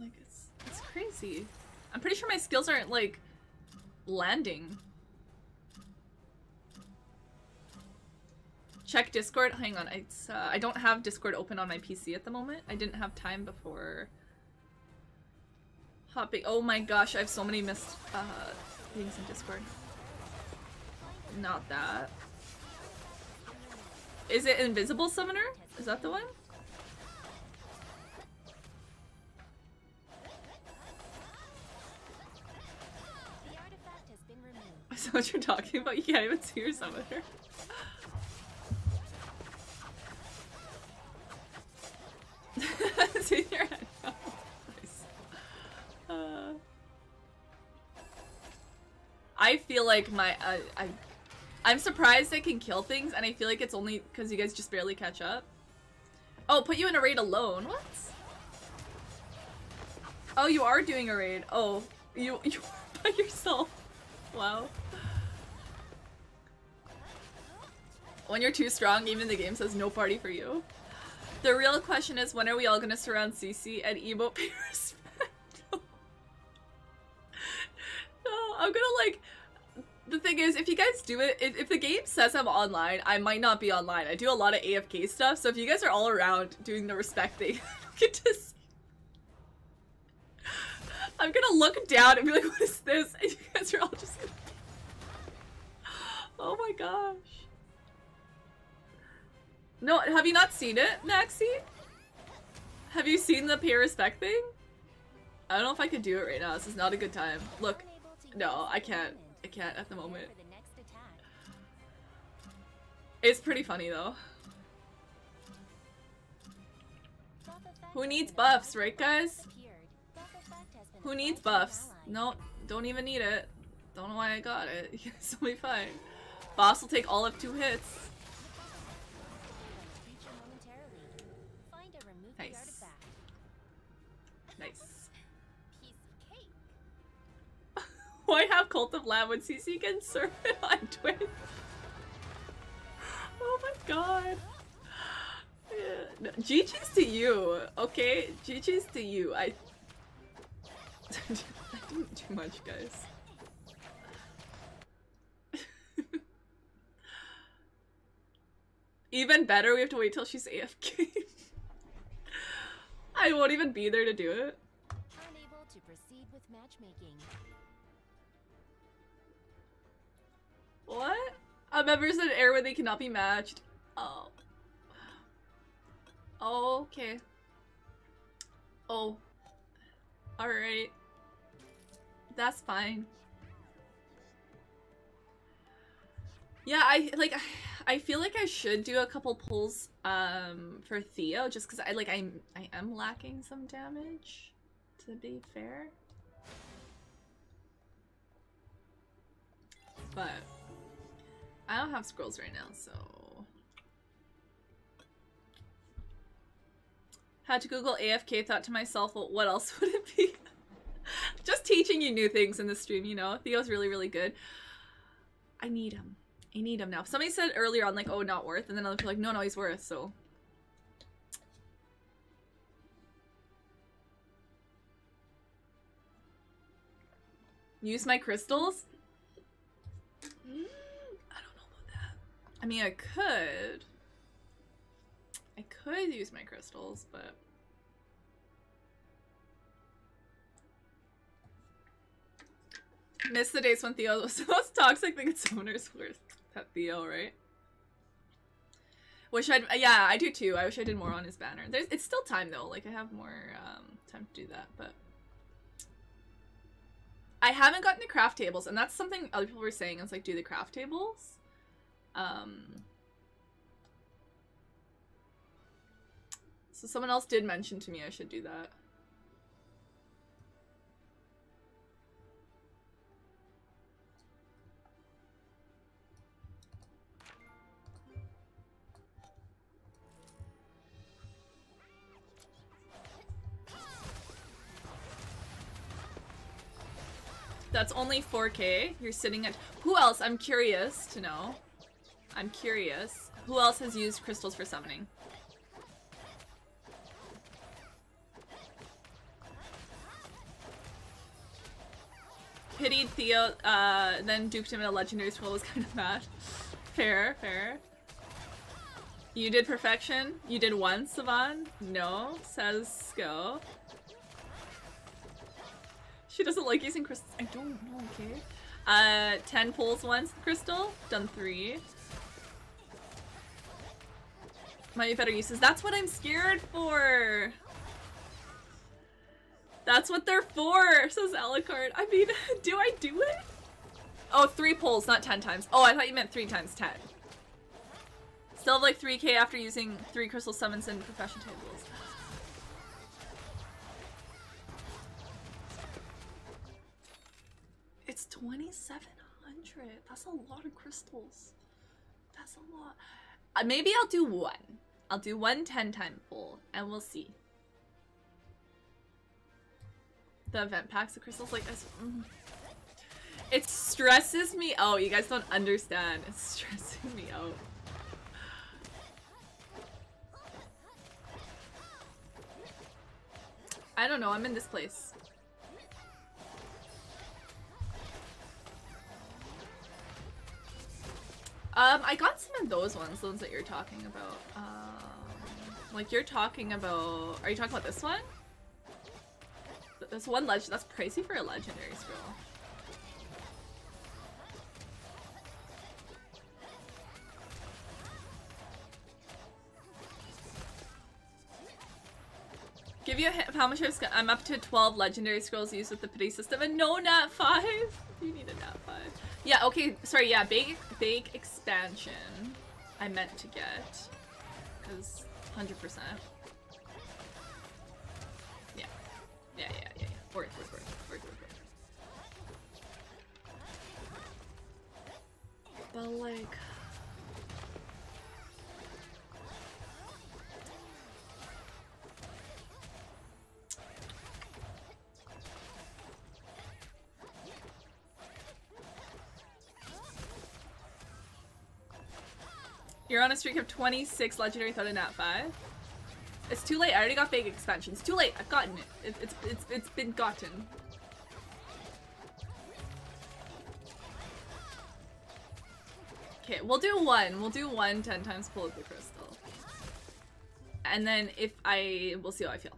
Like it's, it's crazy. I'm pretty sure my skills aren't like landing. Check Discord. Hang on, it's, uh, I don't have Discord open on my P C at the moment. I didn't have time before hopping. Oh my gosh, I have so many missed uh, things in Discord. Not that. Is it Invisible Summoner? Is that the one? The artifact has been removed. I saw what you're talking about. You can't even see your summoner. I feel like my uh, I, I'm surprised I can kill things, and I feel like it's only because you guys just barely catch up. Oh, put you in a raid alone. What? Oh, you are doing a raid. Oh, you you by yourself. Wow. When you're too strong, even the game says no party for you. The real question is, when are we all gonna surround C C and emote pay respect? No. No, I'm gonna like... The thing is, if you guys do it, if, if the game says I'm online, I might not be online. I do a lot of A F K stuff, so if you guys are all around doing the respect thing, I can just... I'm gonna look down and be like, what is this? And you guys are all just gonna... Oh my gosh. No, have you not seen it, Maxie? Have you seen the pay respect thing? I don't know if I could do it right now. This is not a good time. Look. No, I can't. I can't at the moment. It's pretty funny, though. Who needs buffs, right, guys? Who needs buffs? No, don't even need it. Don't know why I got it. You guys will be fine. Boss will take all of two hits. Nice. Nice. Why have Cult of Lab when C C can serve it on Twitch? Oh my god. Yeah. No, G G's to you, okay? G G's to you. I, I didn't do much, guys. Even better, we have to wait till she's A F K. I won't even be there to do it. Unable to proceed with matchmaking. What? A member's in an era where they cannot be matched. Oh. Oh, okay. Oh. Alright. That's fine. Yeah, I like I feel like I should do a couple pulls um for Theo just cuz I like I'm I am lacking some damage, to be fair. But I don't have scrolls right now, so had to Google A F K, thought to myself, well, what else would it be? Just teaching you new things in the stream, you know. Theo's really really good. I need him. I need him now. Somebody said earlier on, like, oh, not worth, and then others were like, no, no, he's worth, so. Use my crystals? Mm, I don't know about that. I mean, I could. I could use my crystals, but... Miss the days when Theo was the most toxic thing at Summoner's Worth. That Theo, right? Wish I'd- yeah, I do too. I wish I did more on his banner. There's- it's still time though, like I have more, um, time to do that, but... I haven't gotten the craft tables, and that's something other people were saying. I was like, do the craft tables? Um... So someone else did mention to me I should do that. That's only four K. You're sitting at- Who else? I'm curious to know. I'm curious. Who else has used crystals for summoning? Pitied Theo, uh, then duped him in a legendary scroll, was kind of mad. Fair, fair. You did perfection? You did once, Savan? No, says go. She doesn't like using crystals. I don't know, okay? Uh, ten pulls once, crystal. Done three. Might be better uses. That's what I'm scared for! That's what they're for, says Alucard. I mean, do I do it? Oh, three pulls, not ten times. Oh, I thought you meant three times ten. Still have like three K after using three crystal summons and profession tables. It's twenty-seven two hundred. That's a lot of crystals. That's a lot. Uh, maybe I'll do one. I'll do one ten-time pull, and we'll see. The event packs of crystals like this. Mm. It stresses me out. You guys don't understand. It's stressing me out. I don't know. I'm in this place. Um, I got some of those ones, the ones that you're talking about. Um, like you're talking about, are you talking about this one? That's one legend, that's pricey for a legendary scroll. Give you a hint of how much I've got. I'm up to twelve legendary scrolls used with the pity system and no nat five. You need a nat five. Yeah, okay, sorry, yeah, big, big expansion I meant to get, because one hundred percent. Yeah, yeah, yeah, yeah, yeah. Worth, worth, worth, worth, worth, worth. But like... You're on a streak of twenty-six legendary without a nat five. It's too late. I already got big expansions. Too late. I've gotten it. it it's it's it's been gotten. Okay, we'll do one. We'll do one ten times pull of the crystal, and then if I we'll see how I feel.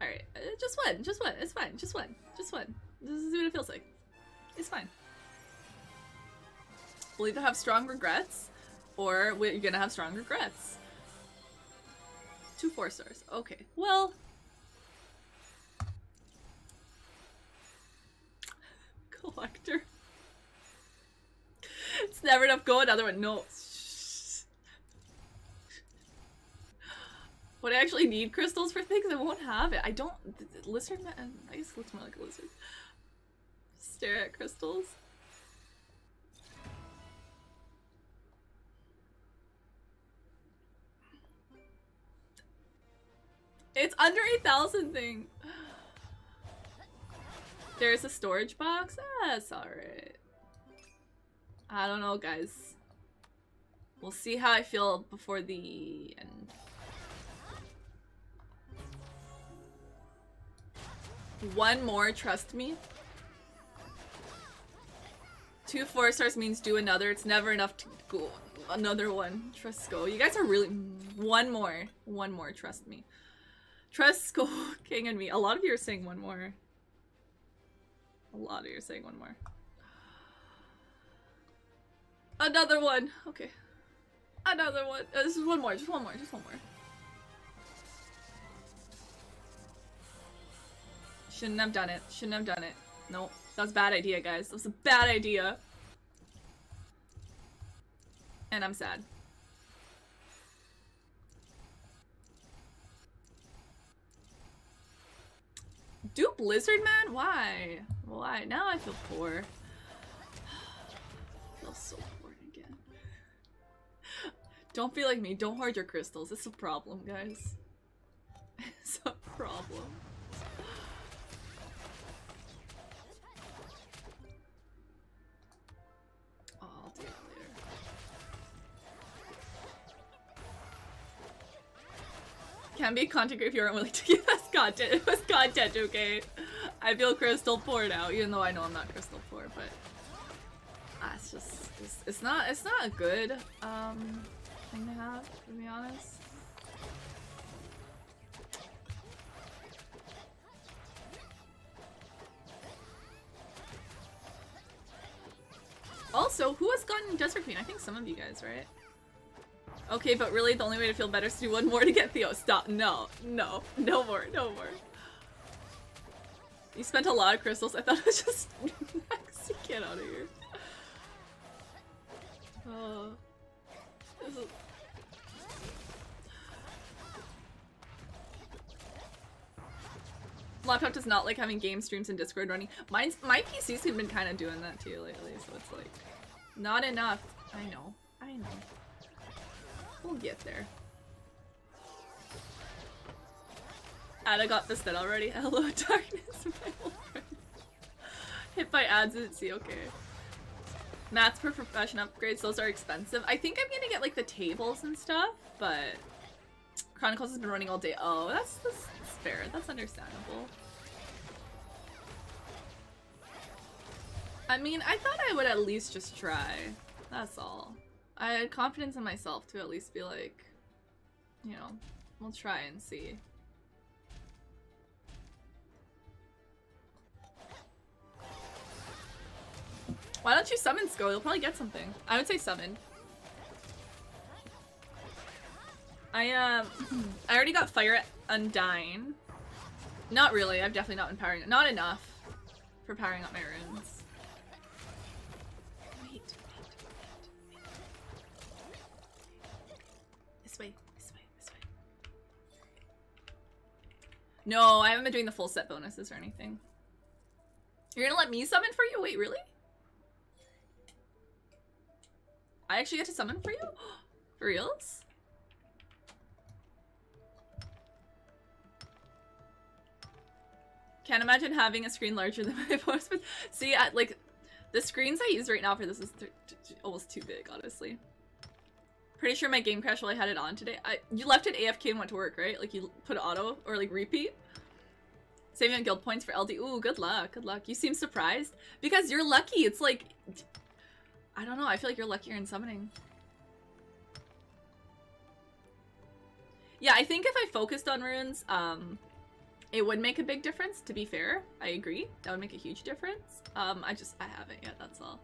All right, uh, just one. Just one. It's fine. Just one. Just one. This is what it feels like. It's fine. We'll either have strong regrets. Or you're gonna have strong regrets. Two four stars. Okay, well. Collector. It's never enough. Go another one. No. Would I actually need crystals for things? I won't have it. I don't. Lizard man. I guess it looks more like a lizard. Stare at crystals. It's under eight thousand thing. There's a storage box? Ah, that's alright. I don't know, guys. We'll see how I feel before the end. One more, trust me. Two four stars means do another. It's never enough to go. Another one. Trust go. You guys are really... One more. One more, trust me. Trust Skull King and me. A lot of you are saying one more. A lot of you are saying one more. Another one. Okay. Another one. Uh, this is one more. Just one more. Just one more. Shouldn't have done it. Shouldn't have done it. Nope. That was a bad idea, guys. That was a bad idea. And I'm sad. Do Blizzard Man? Why? Why? Now I feel poor. I feel so poor again. Don't be like me. Don't hoard your crystals. It's a problem, guys. It's a problem. Oh, I'll do it later. Can be content if you aren't willing to give us content. It was content, okay? I feel crystal poor now, even though I know I'm not crystal poor, but ah, it's just it's, it's not it's not a good um thing to have, to be honest. Also, who has gotten Desert Queen? I think some of you guys, right? Okay, but really the only way to feel better is to do one more to get Theo. Stop. No. No. No more. No more. You spent a lot of crystals. I thought it was just... Get out of here. Oh. This is... laptop does not like having game streams and Discord running. Mine's, my P Cs have been kind of doing that too lately, so it's like, not enough. I know, I know. We'll get there. Ada got this then already. Hello, darkness, my old friend. Hit by ads and see, okay. Mats for profession upgrades, those are expensive. I think I'm gonna get like the tables and stuff, but Chronicles has been running all day. Oh, that's, that's, that's fair. That's understandable. I mean, I thought I would at least just try. That's all. I had confidence in myself to at least be like, you know, we'll try and see. Why don't you summon, Sko? You'll probably get something. I would say summon. I, um... I already got Fire at Undyne. Not really. I've definitely not been powering it. Not enough for powering up my runes. Wait, wait, wait, wait. This way, this way, this way. No, I haven't been doing the full set bonuses or anything. You're gonna let me summon for you? Wait, really? I actually get to summon for you? For reals? Can't imagine having a screen larger than my phone. See, I, like, the screens I use right now for this is th almost too big, honestly. Pretty sure my game crashed while I had it on today. I, you left it A F K and went to work, right? Like, you put auto or, like, repeat? Saving on guild points for L D. Ooh, good luck, good luck. You seem surprised. Because you're lucky. It's like... I don't know, I feel like you're luckier in summoning. Yeah, I think if I focused on runes, um, it would make a big difference, to be fair. I agree, that would make a huge difference. Um, I just, I haven't yet, that's all.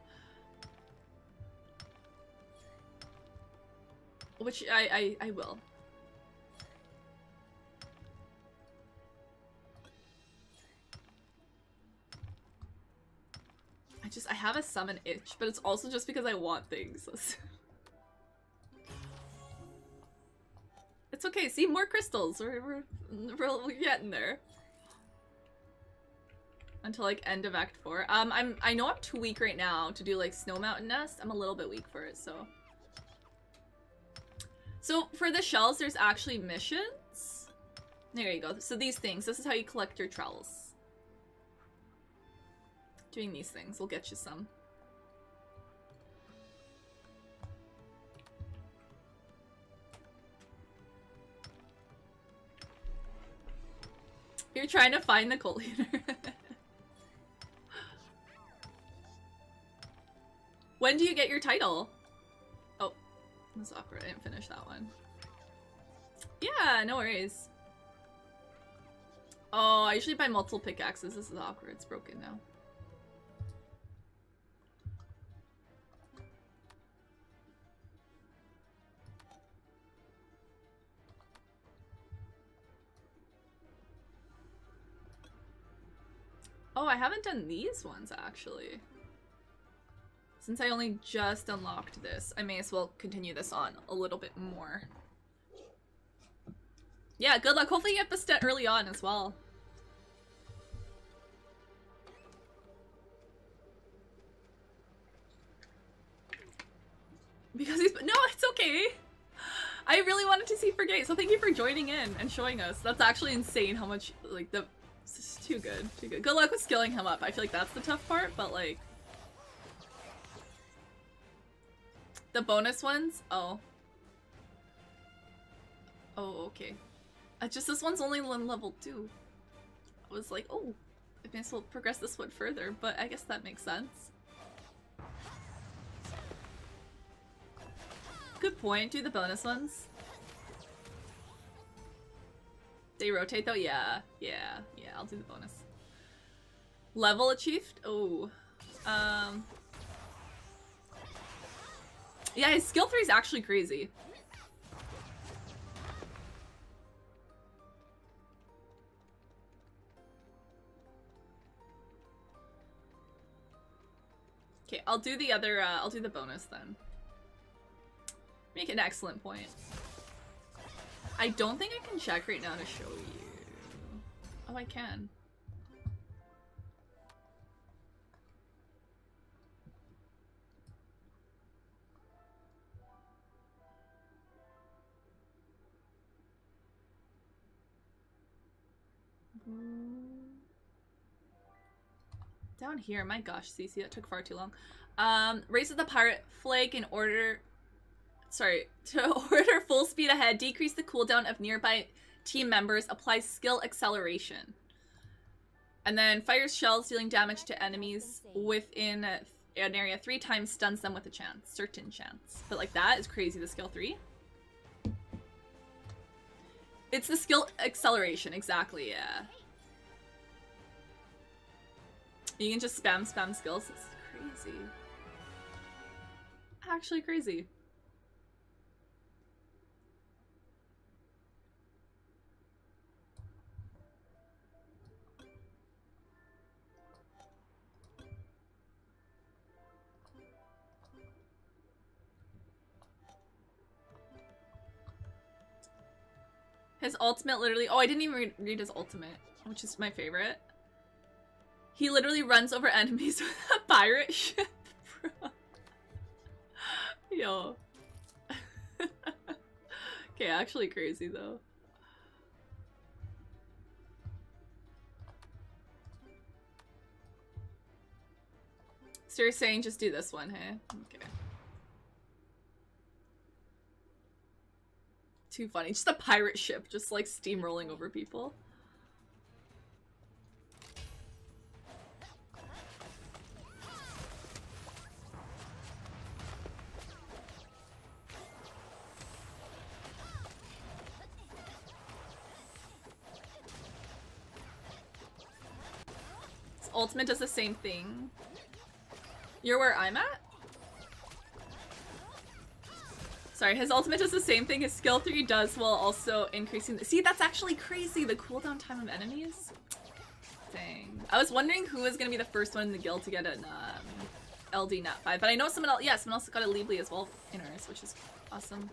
Which I, I, I will. I just, I have a summon itch, but it's also just because I want things. It's okay, see, more crystals. We're, we're, we're getting there. Until like end of act four. Um, I'm, I know I'm too weak right now to do like Snow Mountain Nest. I'm a little bit weak for it, so. So for the shells, there's actually missions. There you go. So these things, this is how you collect your trowels. Doing these things will get you some. You're trying to find the cult leader. When do you get your title? Oh, that's awkward. I didn't finish that one. Yeah, no worries. Oh, I usually buy multiple pickaxes. This is awkward. It's broken now. Oh, I haven't done these ones, actually. Since I only just unlocked this, I may as well continue this on a little bit more. Yeah, good luck. Hopefully you get Bastet early on as well. Because he's- No, it's okay! I really wanted to see Forgate, so thank you for joining in and showing us. That's actually insane how much, like, the- It's just too good, too good. Good luck with skilling him up. I feel like that's the tough part, but like... The bonus ones? Oh. Oh, okay. Uh, just this one's only on level two. I was like, oh, I may as well progress this one further, but I guess that makes sense. Good point, do the bonus ones. They rotate though? Yeah, yeah, yeah, I'll do the bonus. Level achieved? Oh. Um. Yeah, his skill three is actually crazy. Okay, I'll do the other, uh, I'll do the bonus then. Make an excellent point. I don't think I can check right now to show you. Oh, I can. Down here. My gosh, C C, that took far too long. Um, raises the pirate flake in order... Sorry. To order full speed ahead. Decrease the cooldown of nearby team members. Apply skill acceleration. And then fires shells, dealing damage to enemies within an area three times. Stuns them with a chance. Certain chance. But like that is crazy, the skill three. It's the skill acceleration. Exactly, yeah. You can just spam, spam skills. It's crazy. Actually crazy. His ultimate literally- oh, I didn't even read, read his ultimate, which is my favorite. He literally runs over enemies with a pirate ship, bro. Yo. Okay, actually crazy though. So you're saying just do this one, hey? Okay. Too funny. Just a pirate ship just like steamrolling over people. His ultimate does the same thing. You're where I'm at? Sorry, his ultimate does the same thing his skill three does while also increasing the- See, that's actually crazy, the cooldown time of enemies. Dang. I was wondering who was gonna be the first one in the guild to get an um, L D nat five, but I know someone else- yeah, someone else got a Liebly as well in ours, which is awesome.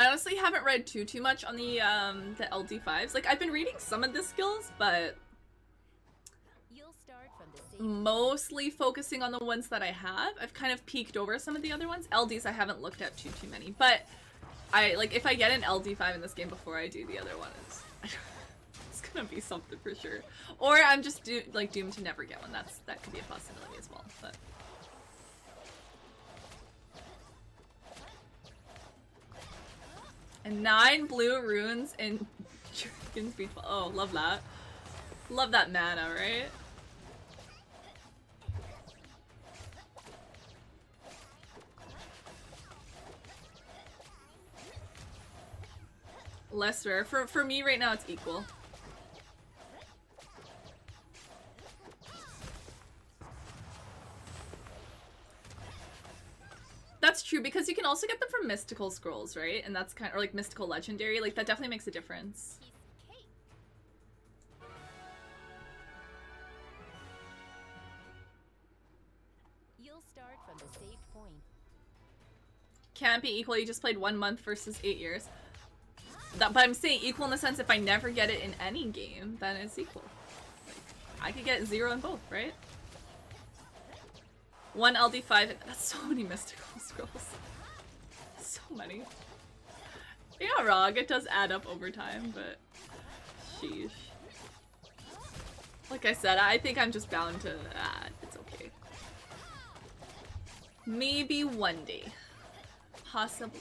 I honestly haven't read too too much on the um the L D fives. Like I've been reading some of the skills, but You'll start from the mostly focusing on the ones that I have. I've kind of peeked over some of the other ones. L Ds I haven't looked at too too many, but I like if I get an L D five in this game before I do the other ones, it's gonna be something for sure. Or I'm just do like doomed to never get one. That's that could be a possibility as well. But. Nine blue runes in Dragon's Beach. Oh, love that. Love that mana, right? Less rare. For, for me right now, it's equal. That's true, because you can also get them from mystical scrolls, right? And that's kind of, or like mystical legendary, like that definitely makes a difference. You'll start from the saved point. Can't be equal, you just played one month versus eight years. That, but I'm saying equal in the sense if I never get it in any game, then it's equal. Like, I could get zero in both, right? One L D five, that's so many mystical scrolls. So many. You're not wrong, it does add up over time, but sheesh. Like I said, I think I'm just bound to that. It's okay. Maybe one day. Possibly.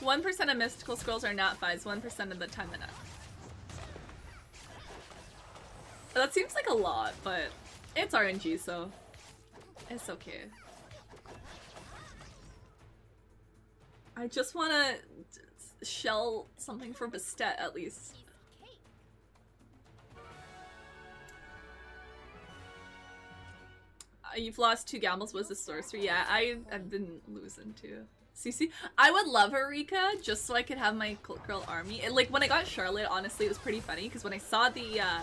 one percent of mystical scrolls are not fives, one percent of the time they're not. That seems like a lot, but it's R N G, so it's okay. I just want to shell something for Bastet, at least. Uh, you've lost two gambles, was the sorcery? Yeah, I, I've been losing too. C C, I would love Eureka just so I could have my cult girl army. It, like when I got Charlotte, honestly, it was pretty funny because when I saw the uh,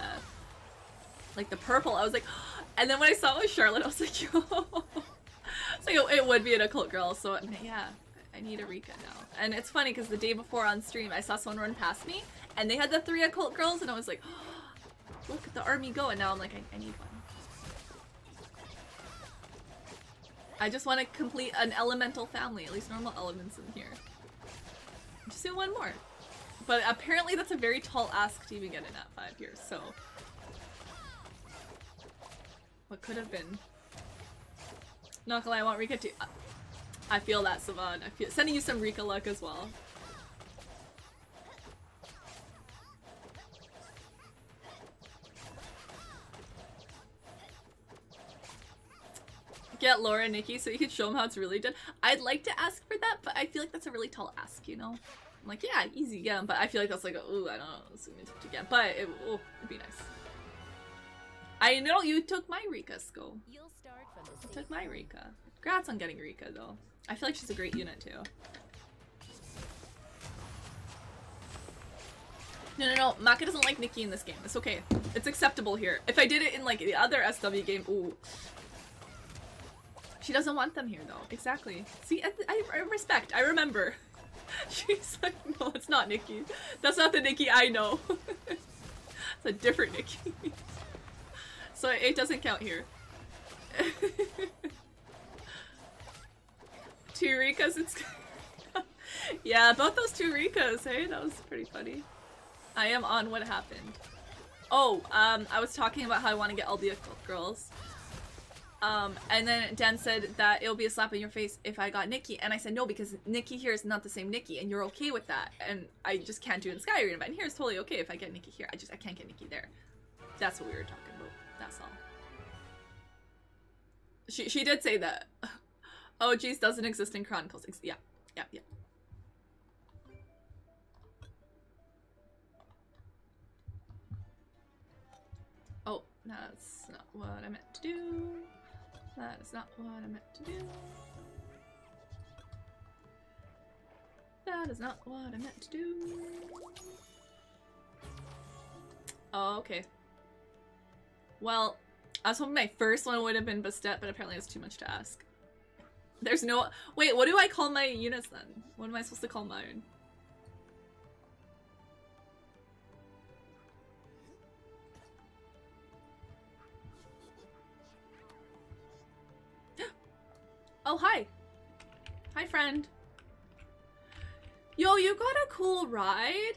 like the purple, I was like, oh, And then when I saw it was Charlotte, I was like, yo. So yo, it would be an occult girl, so yeah. I need a Rika now. And it's funny because the day before on stream, I saw someone run past me, and they had the three occult girls, and I was like, oh, look at the army go, and now I'm like, I, I need one. I just want to complete an elemental family, at least normal elements in here. Just do one more. But apparently that's a very tall ask to even get in at five years, so... What could have been? Not gonna lie, I want Rika too. I feel that, Savan. I feel sending you some Rika luck as well. Get Laura and Nikki so you can show them how it's really done. I'd like to ask for that, but I feel like that's a really tall ask, you know? I'm like, yeah, easy, yeah, but I feel like that's like, a, ooh, I don't know, it's gonna be tough to get, but it, ooh, it'd be nice. I know you took my Rika, Sko. You'll start from the you took my Rika. Congrats on getting Rika, though. I feel like she's a great unit, too. No, no, no. Maka doesn't like Nikki in this game. It's okay. It's acceptable here. If I did it in, like, the other S W game, ooh. She doesn't want them here, though. Exactly. See, I, I respect. I remember. She's like, no, it's not Nikki. That's not the Nikki I know. It's a different Nikki. So it doesn't count here. Two Rikas, it's yeah, about those two Rikas, hey? That was pretty funny. I am on what happened. Oh, um, I was talking about how I want to get all the occult girls. Um, and then Dan said that it'll be a slap in your face if I got Nikki, and I said no, because Nikki here is not the same Nikki, and you're okay with that, and I just can't do it in Skyrim, but here it's totally okay if I get Nikki here. I just, I can't get Nikki there. That's what we were talking about. That's all. She, she did say that. Oh, geez, doesn't exist in Chronicles. Ex yeah, yeah, yeah. Oh, that's not what I meant to do. That is not what I meant to do. That is not what I meant to do. Oh, okay. Well, I was hoping my first one would have been Bastet, but apparently it's too much to ask. There's no- wait, what do I call my units then? What am I supposed to call mine? Oh, hi! Hi, friend. Yo, you got a cool ride?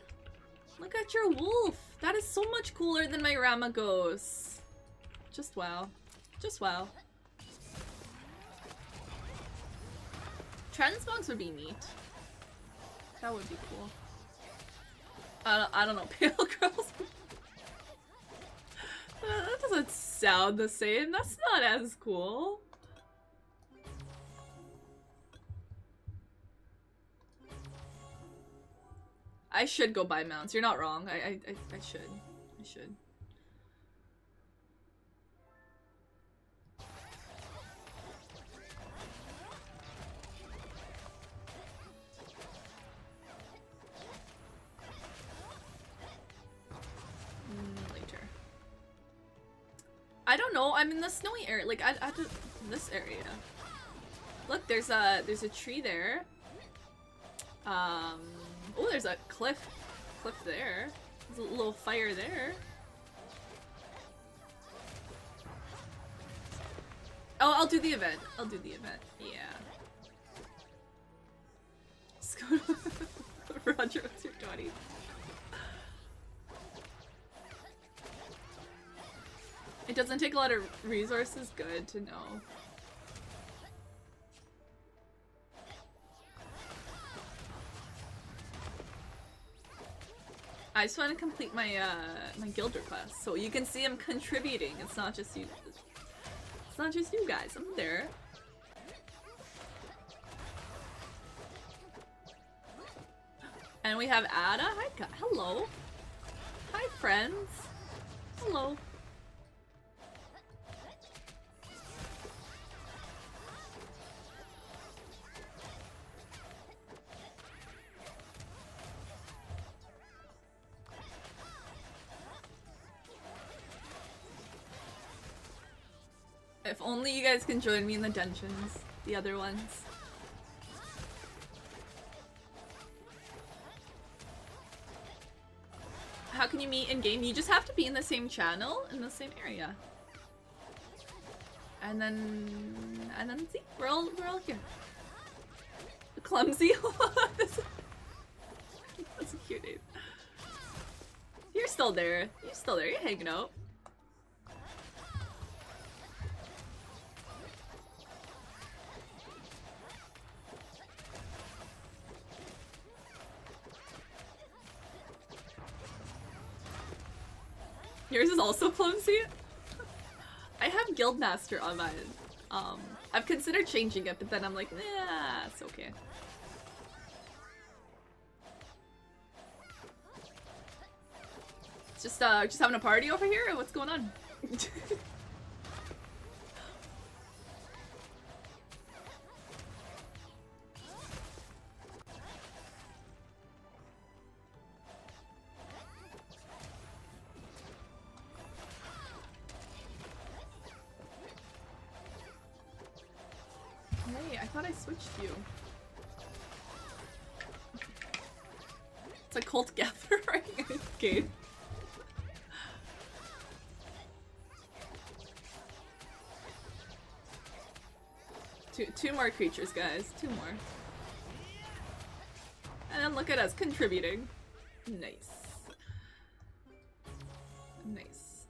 Look at your wolf! That is so much cooler than my Ramagos. Just wow. Just wow. Transmogs would be neat. That would be cool. I don't, I don't know, pale girls. That doesn't sound the same. That's not as cool. I should go buy mounts. You're not wrong. I I I, I should. I should. I don't know, I'm in the snowy area, like, I, I don't, this area. Look, there's a, there's a tree there. Um, oh, there's a cliff, cliff there. There's a little fire there. Oh, I'll do the event, I'll do the event, yeah. Just go to Roger with your daughter. It doesn't take a lot of resources, good to know. I just want to complete my uh, my guild request, so you can see I'm contributing. It's not just you. It's not just you guys. I'm there. And we have Ada. Hi, hello. Hi, friends. Hello. If only you guys can join me in the dungeons, the other ones. How can you meet in game? You just have to be in the same channel, in the same area. And then, and then see, we're all, we're all here. Clumsy. That's a cute name. You're still there. You're still there. You're hanging out. Yours is also clumsy? I have Guildmaster on mine. Um, I've considered changing it, but then I'm like, nah, it's okay. Just, uh, just having a party over here? What's going on? Hey, I thought I switched you. It's a cult gathering game. Two, two more creatures, guys. Two more. And then look at us, contributing. Nice. Nice.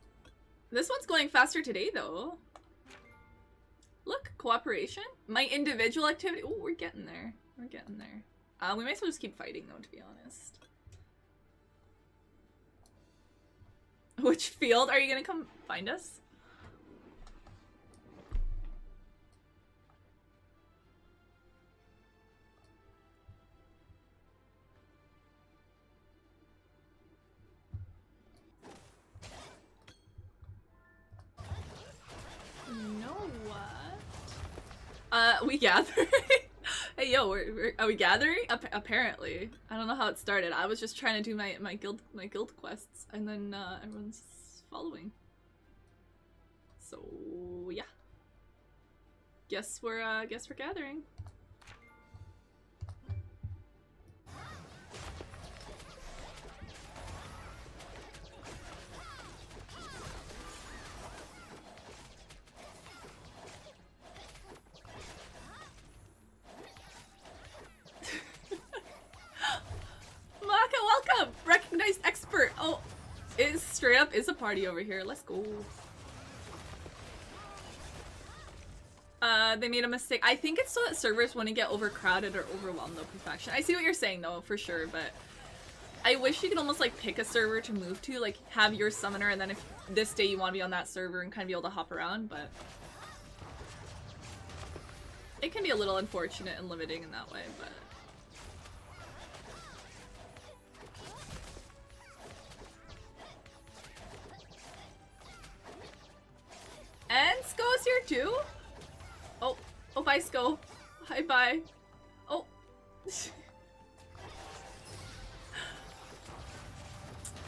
This one's going faster today, though. Look, cooperation. My individual activity. Oh, we're getting there. We're getting there. Uh, we might as well just keep fighting, though, to be honest. Which field are you gonna come find us? Uh, we gathering? Hey, yo, we're, we're, are we gathering? App- apparently. I don't know how it started. I was just trying to do my, my guild my guild quests, and then uh, everyone's following. So, yeah. Guess we're, uh, guess we're gathering. Recognized expert! Oh, it straight up is a party over here. Let's go. Uh, they made a mistake. I think it's so that servers wouldn't get overcrowded or overwhelmed though, Perfection. I see what you're saying though, for sure, but I wish you could almost like pick a server to move to, like have your summoner and then if this day you want to be on that server and kind of be able to hop around, but it can be a little unfortunate and limiting in that way, but and Sko's here too? Oh, oh bye Sko. Hi bye. Oh.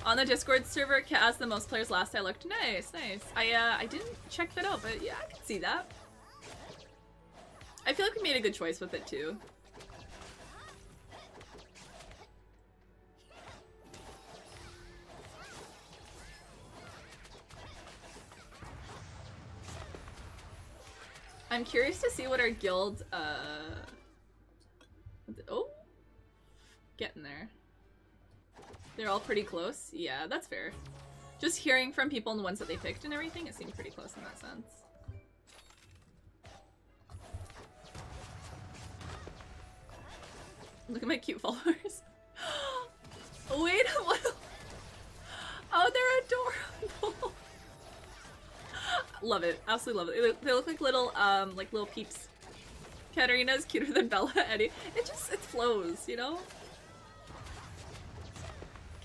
On the Discord server, Kat has the most players last I looked. Nice, nice. I uh, I didn't check that out, but yeah, I can see that. I feel like we made a good choice with it too. I'm curious to see what our guild, uh... oh! Getting there. They're all pretty close. Yeah, that's fair. Just hearing from people and the ones that they picked and everything, it seemed pretty close in that sense. Look at my cute followers. Wait, what? Oh, they're adorable! Love it. Absolutely love it. They look like little, um, like little peeps. Katarina is cuter than Bella, Eddie. It just, it flows, you know?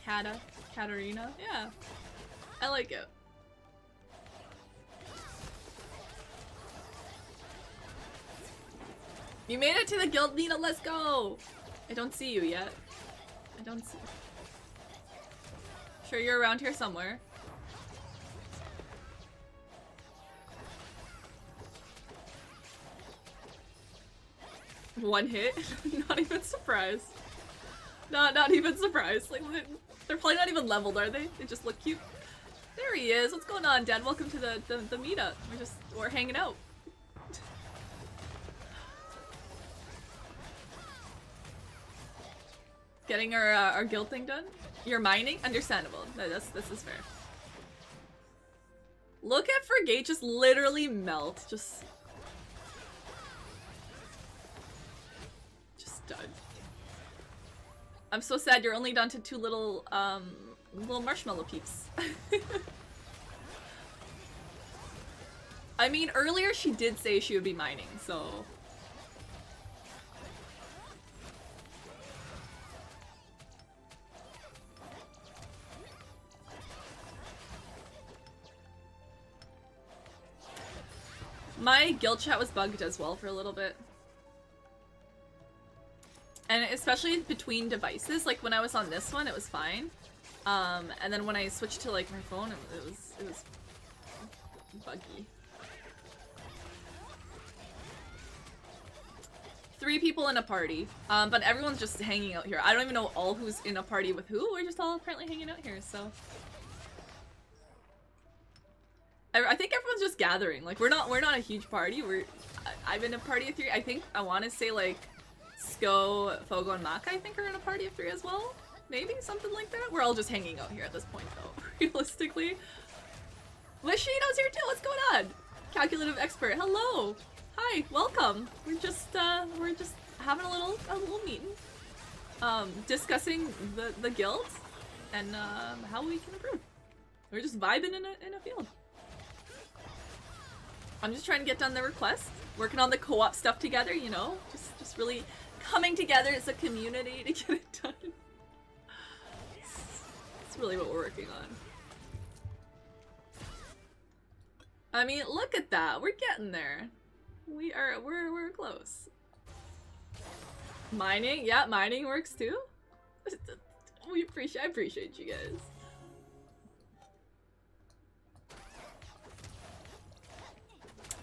Kata, Katarina. Yeah. I like it. You made it to the guild, Nina. Let's go! I don't see you yet. I don't see you. Sure, you're around here somewhere. one hit. Not even surprised. Not not even surprised. Like they're probably not even leveled, are they? They just look cute. There he is. What's going on, Dan? Welcome to the the, the meetup. We're just we're hanging out. Getting our uh, our guild thing done. You're mining? Understandable. No, that's this is fair. Look at Fergate just literally melt. Just. Just done. I'm so sad you're only down to two little, um, little marshmallow peeps. I mean, earlier she did say she would be mining, so. My guild chat was bugged as well for a little bit. And especially between devices, like when I was on this one, it was fine. Um, and then when I switched to like my phone, it, it was it was buggy. Three people in a party, um, but everyone's just hanging out here. I don't even know all who's in a party with who. We're just all apparently hanging out here, so. I think everyone's just gathering. Like we're not we're not a huge party. We're I'm in a party of three. I think I want to say like Sko, Fogo, and Maka. I think are in a party of three as well. Maybe something like that. We're all just hanging out here at this point, though. Realistically, Wishino's here too. What's going on? Calculative expert. Hello. Hi. Welcome. We're just uh, we're just having a little a little meeting, um, discussing the the guild and um, how we can improve. We're just vibing in a in a field. I'm just trying to get done the request, working on the co-op stuff together, you know, just just really coming together as a community to get it done. That's really what we're working on. I mean, look at that. We're getting there. We are, we're, we're close. Mining, yeah, mining works too. We appreciate, I appreciate you guys.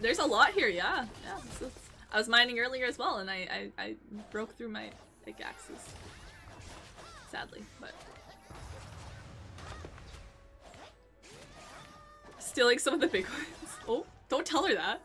There's a lot here, yeah. Yeah. This is, I was mining earlier as well, and I, I, I broke through my pickaxes. Sadly, but. Stealing some of the big ones. Oh, don't tell her that.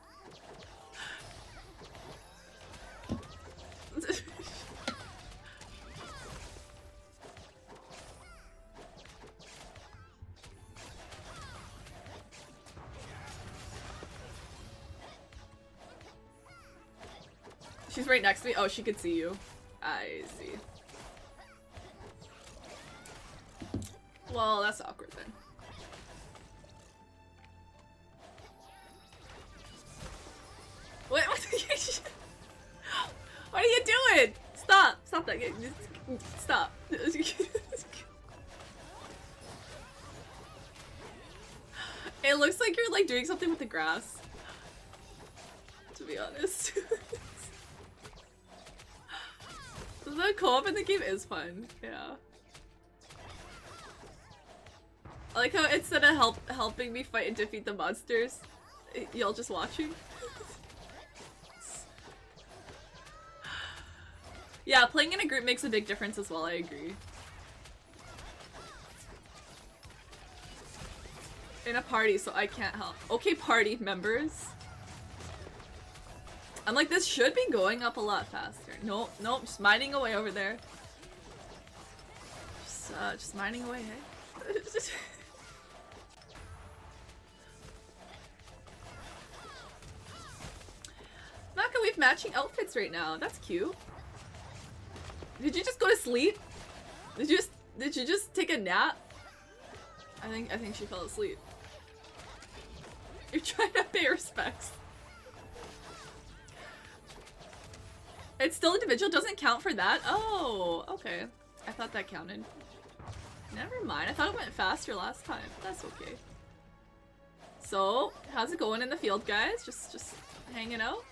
She's right next to me. Oh, she could see you. I see. Well, that's awkward then. What? What are you, what are you doing? Stop! Stop that! Stop! It looks like you're like doing something with the grass. To be honest. The co-op in the game is fun, yeah. I like how instead of help helping me fight and defeat the monsters, y'all just watching. Yeah, playing in a group makes a big difference as well, I agree. In a party, so I can't help. Okay, party members. I'm like, this should be going up a lot faster. Nope, nope, just mining away over there. Just, uh, just mining away, hey? Maka, we have matching outfits right now. That's cute. Did you just go to sleep? Did you just, did you just take a nap? I think, I think she fell asleep. You're trying to pay respects. It's still individual, doesn't count for that? Oh, okay. I thought that counted. Never mind, I thought it went faster last time. That's okay. So, how's it going in the field, guys? Just just hanging out?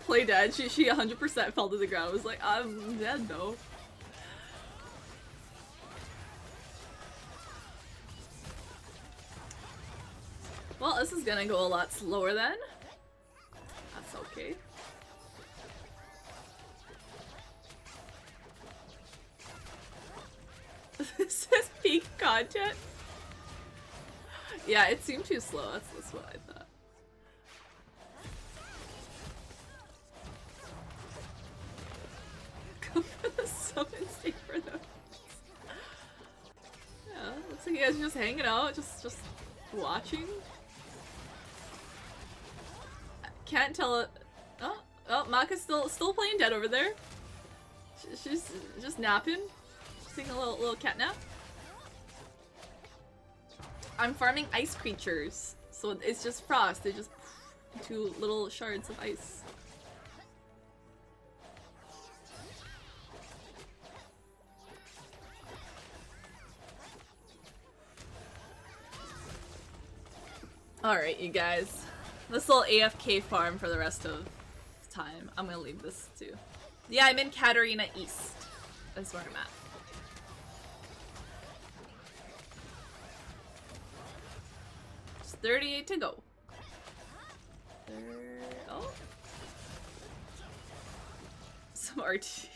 Play dead, she, she one hundred percent fell to the ground. I was like, I'm dead though. Well, this is gonna go a lot slower then. That's okay. content. Yeah, it seemed too slow. That's, that's what I thought. Go for the summon, stay for them. Yeah, looks like you guys are just hanging out, just just watching. I can't tell it. Oh, oh, Maka's still still playing dead over there. She, she's just napping, she's taking a little little cat nap. I'm farming ice creatures, so it's just frost. They're just two little shards of ice. Alright, you guys. This little A F K farm for the rest of the time. I'm gonna leave this too. Yeah, I'm in Katarina East. That's where I'm at. thirty-eight to go. There, oh. Some R T.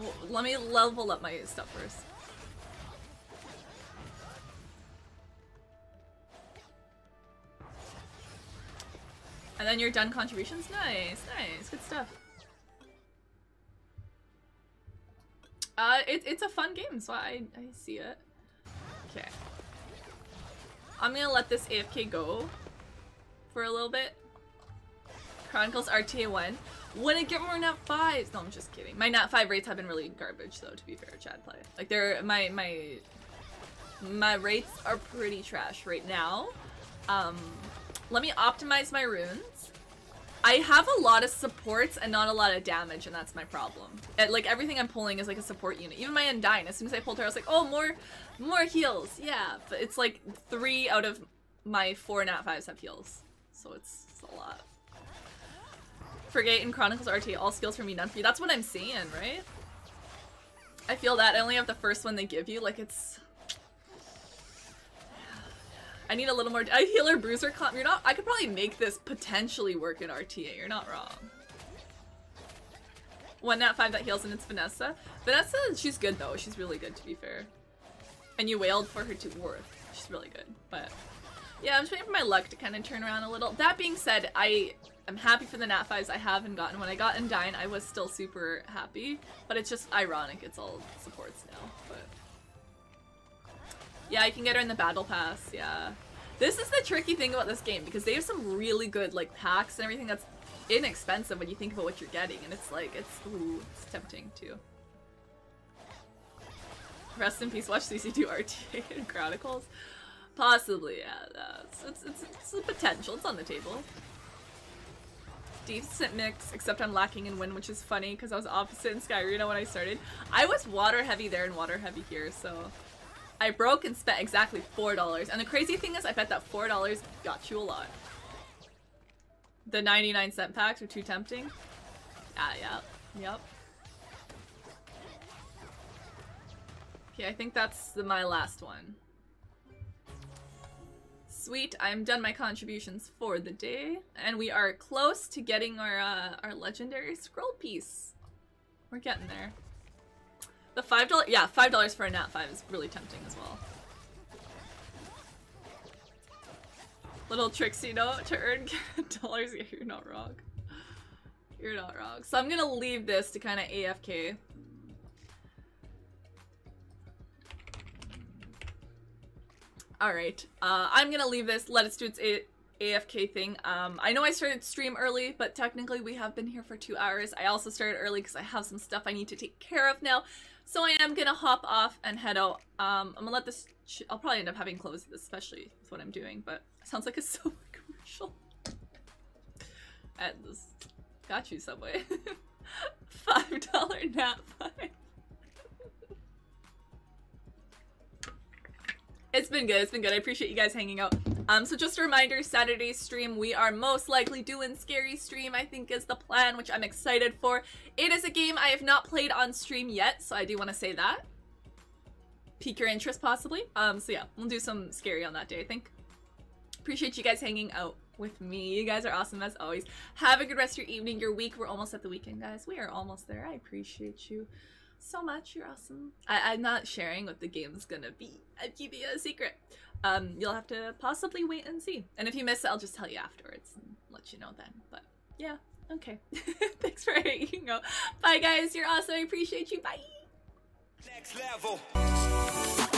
Oh, let me level up my stuff first. And then you're done contributions? Nice, nice, good stuff. Uh, it, it's a fun game, so I, I see it. Okay. I'm gonna let this A F K go for a little bit. Chronicles R T A one. Wouldn't get more nat fives! No, I'm just kidding. My nat five rates have been really garbage though, to be fair, Chad play. Like they're my my my rates are pretty trash right now. Um let me optimize my runes. I have a lot of supports and not a lot of damage, and that's my problem. And, like, everything I'm pulling is like a support unit. Even my Undyne, as soon as I pulled her, I was like, oh, more more heals, yeah. But it's like three out of my four nat fives have heals. So it's, it's a lot. Forget in Chronicles R T A, all skills for me, none for you. That's what I'm saying, right? I feel that. I only have the first one they give you. Like, it's... I need a little more. A healer bruiser comp. You're not. I could probably make this potentially work in R T A. You're not wrong. One nat five that heals, and it's Vanessa. Vanessa, she's good though. She's really good, to be fair. And you wailed for her to worth. She's really good. But yeah, I'm just waiting for my luck to kind of turn around a little. That being said, I am happy for the nat fives I haven't gotten. When I got Undyne, I was still super happy. But it's just ironic. It's all supports now. But. Yeah, I can get her in the battle pass, yeah. This is the tricky thing about this game, because they have some really good, like, packs and everything that's inexpensive when you think about what you're getting, and it's like, it's, ooh, it's tempting, too. Rest in peace, watch C C two R T A and Chronicles. Possibly, yeah, that's, it's, it's, it's a potential, it's on the table. Decent mix, except I'm lacking in win, which is funny, because I was opposite in Skyrena when I started. I was water heavy there and water heavy here, so... I broke and spent exactly four dollars. And the crazy thing is, I bet that four dollars got you a lot. The ninety-nine cent packs were too tempting. Ah, yeah. Yep. Okay, I think that's the, my last one. Sweet, I'm done my contributions for the day. And we are close to getting our, uh, our legendary scroll piece. We're getting there. The five dollars, yeah, five dollars for a nat five is really tempting as well. Little Trixie note to earn dollars. Yeah, you're not wrong. You're not wrong. So I'm gonna leave this to kind of A F K. Alright, uh, I'm gonna leave this, let it do its A F K thing. Um, I know I started stream early, but technically we have been here for two hours. I also started early because I have some stuff I need to take care of now. So I am gonna hop off and head out. Um, I'm gonna let this, sh I'll probably end up having clothes, especially with what I'm doing, but it sounds like a Subway commercial. At this, got you Subway. five dollar nap five. It's been good, it's been good. I appreciate you guys hanging out. Um, so just a reminder, Saturday's stream, we are most likely doing Scary Stream, I think is the plan, which I'm excited for. It is a game I have not played on stream yet, so I do want to say that. Pique your interest, possibly. Um, so yeah, we'll do some Scary on that day, I think. Appreciate you guys hanging out with me. You guys are awesome, as always. Have a good rest of your evening, your week. We're almost at the weekend, guys. We are almost there. I appreciate you so much. You're awesome. I I'm not sharing what the game's gonna be. I'm keeping it a secret. Um, you'll have to possibly wait and see. And if you miss it, I'll just tell you afterwards and let you know then. But yeah, okay. Thanks for hanging out. Bye guys, you're awesome. I appreciate you. Bye. Next level.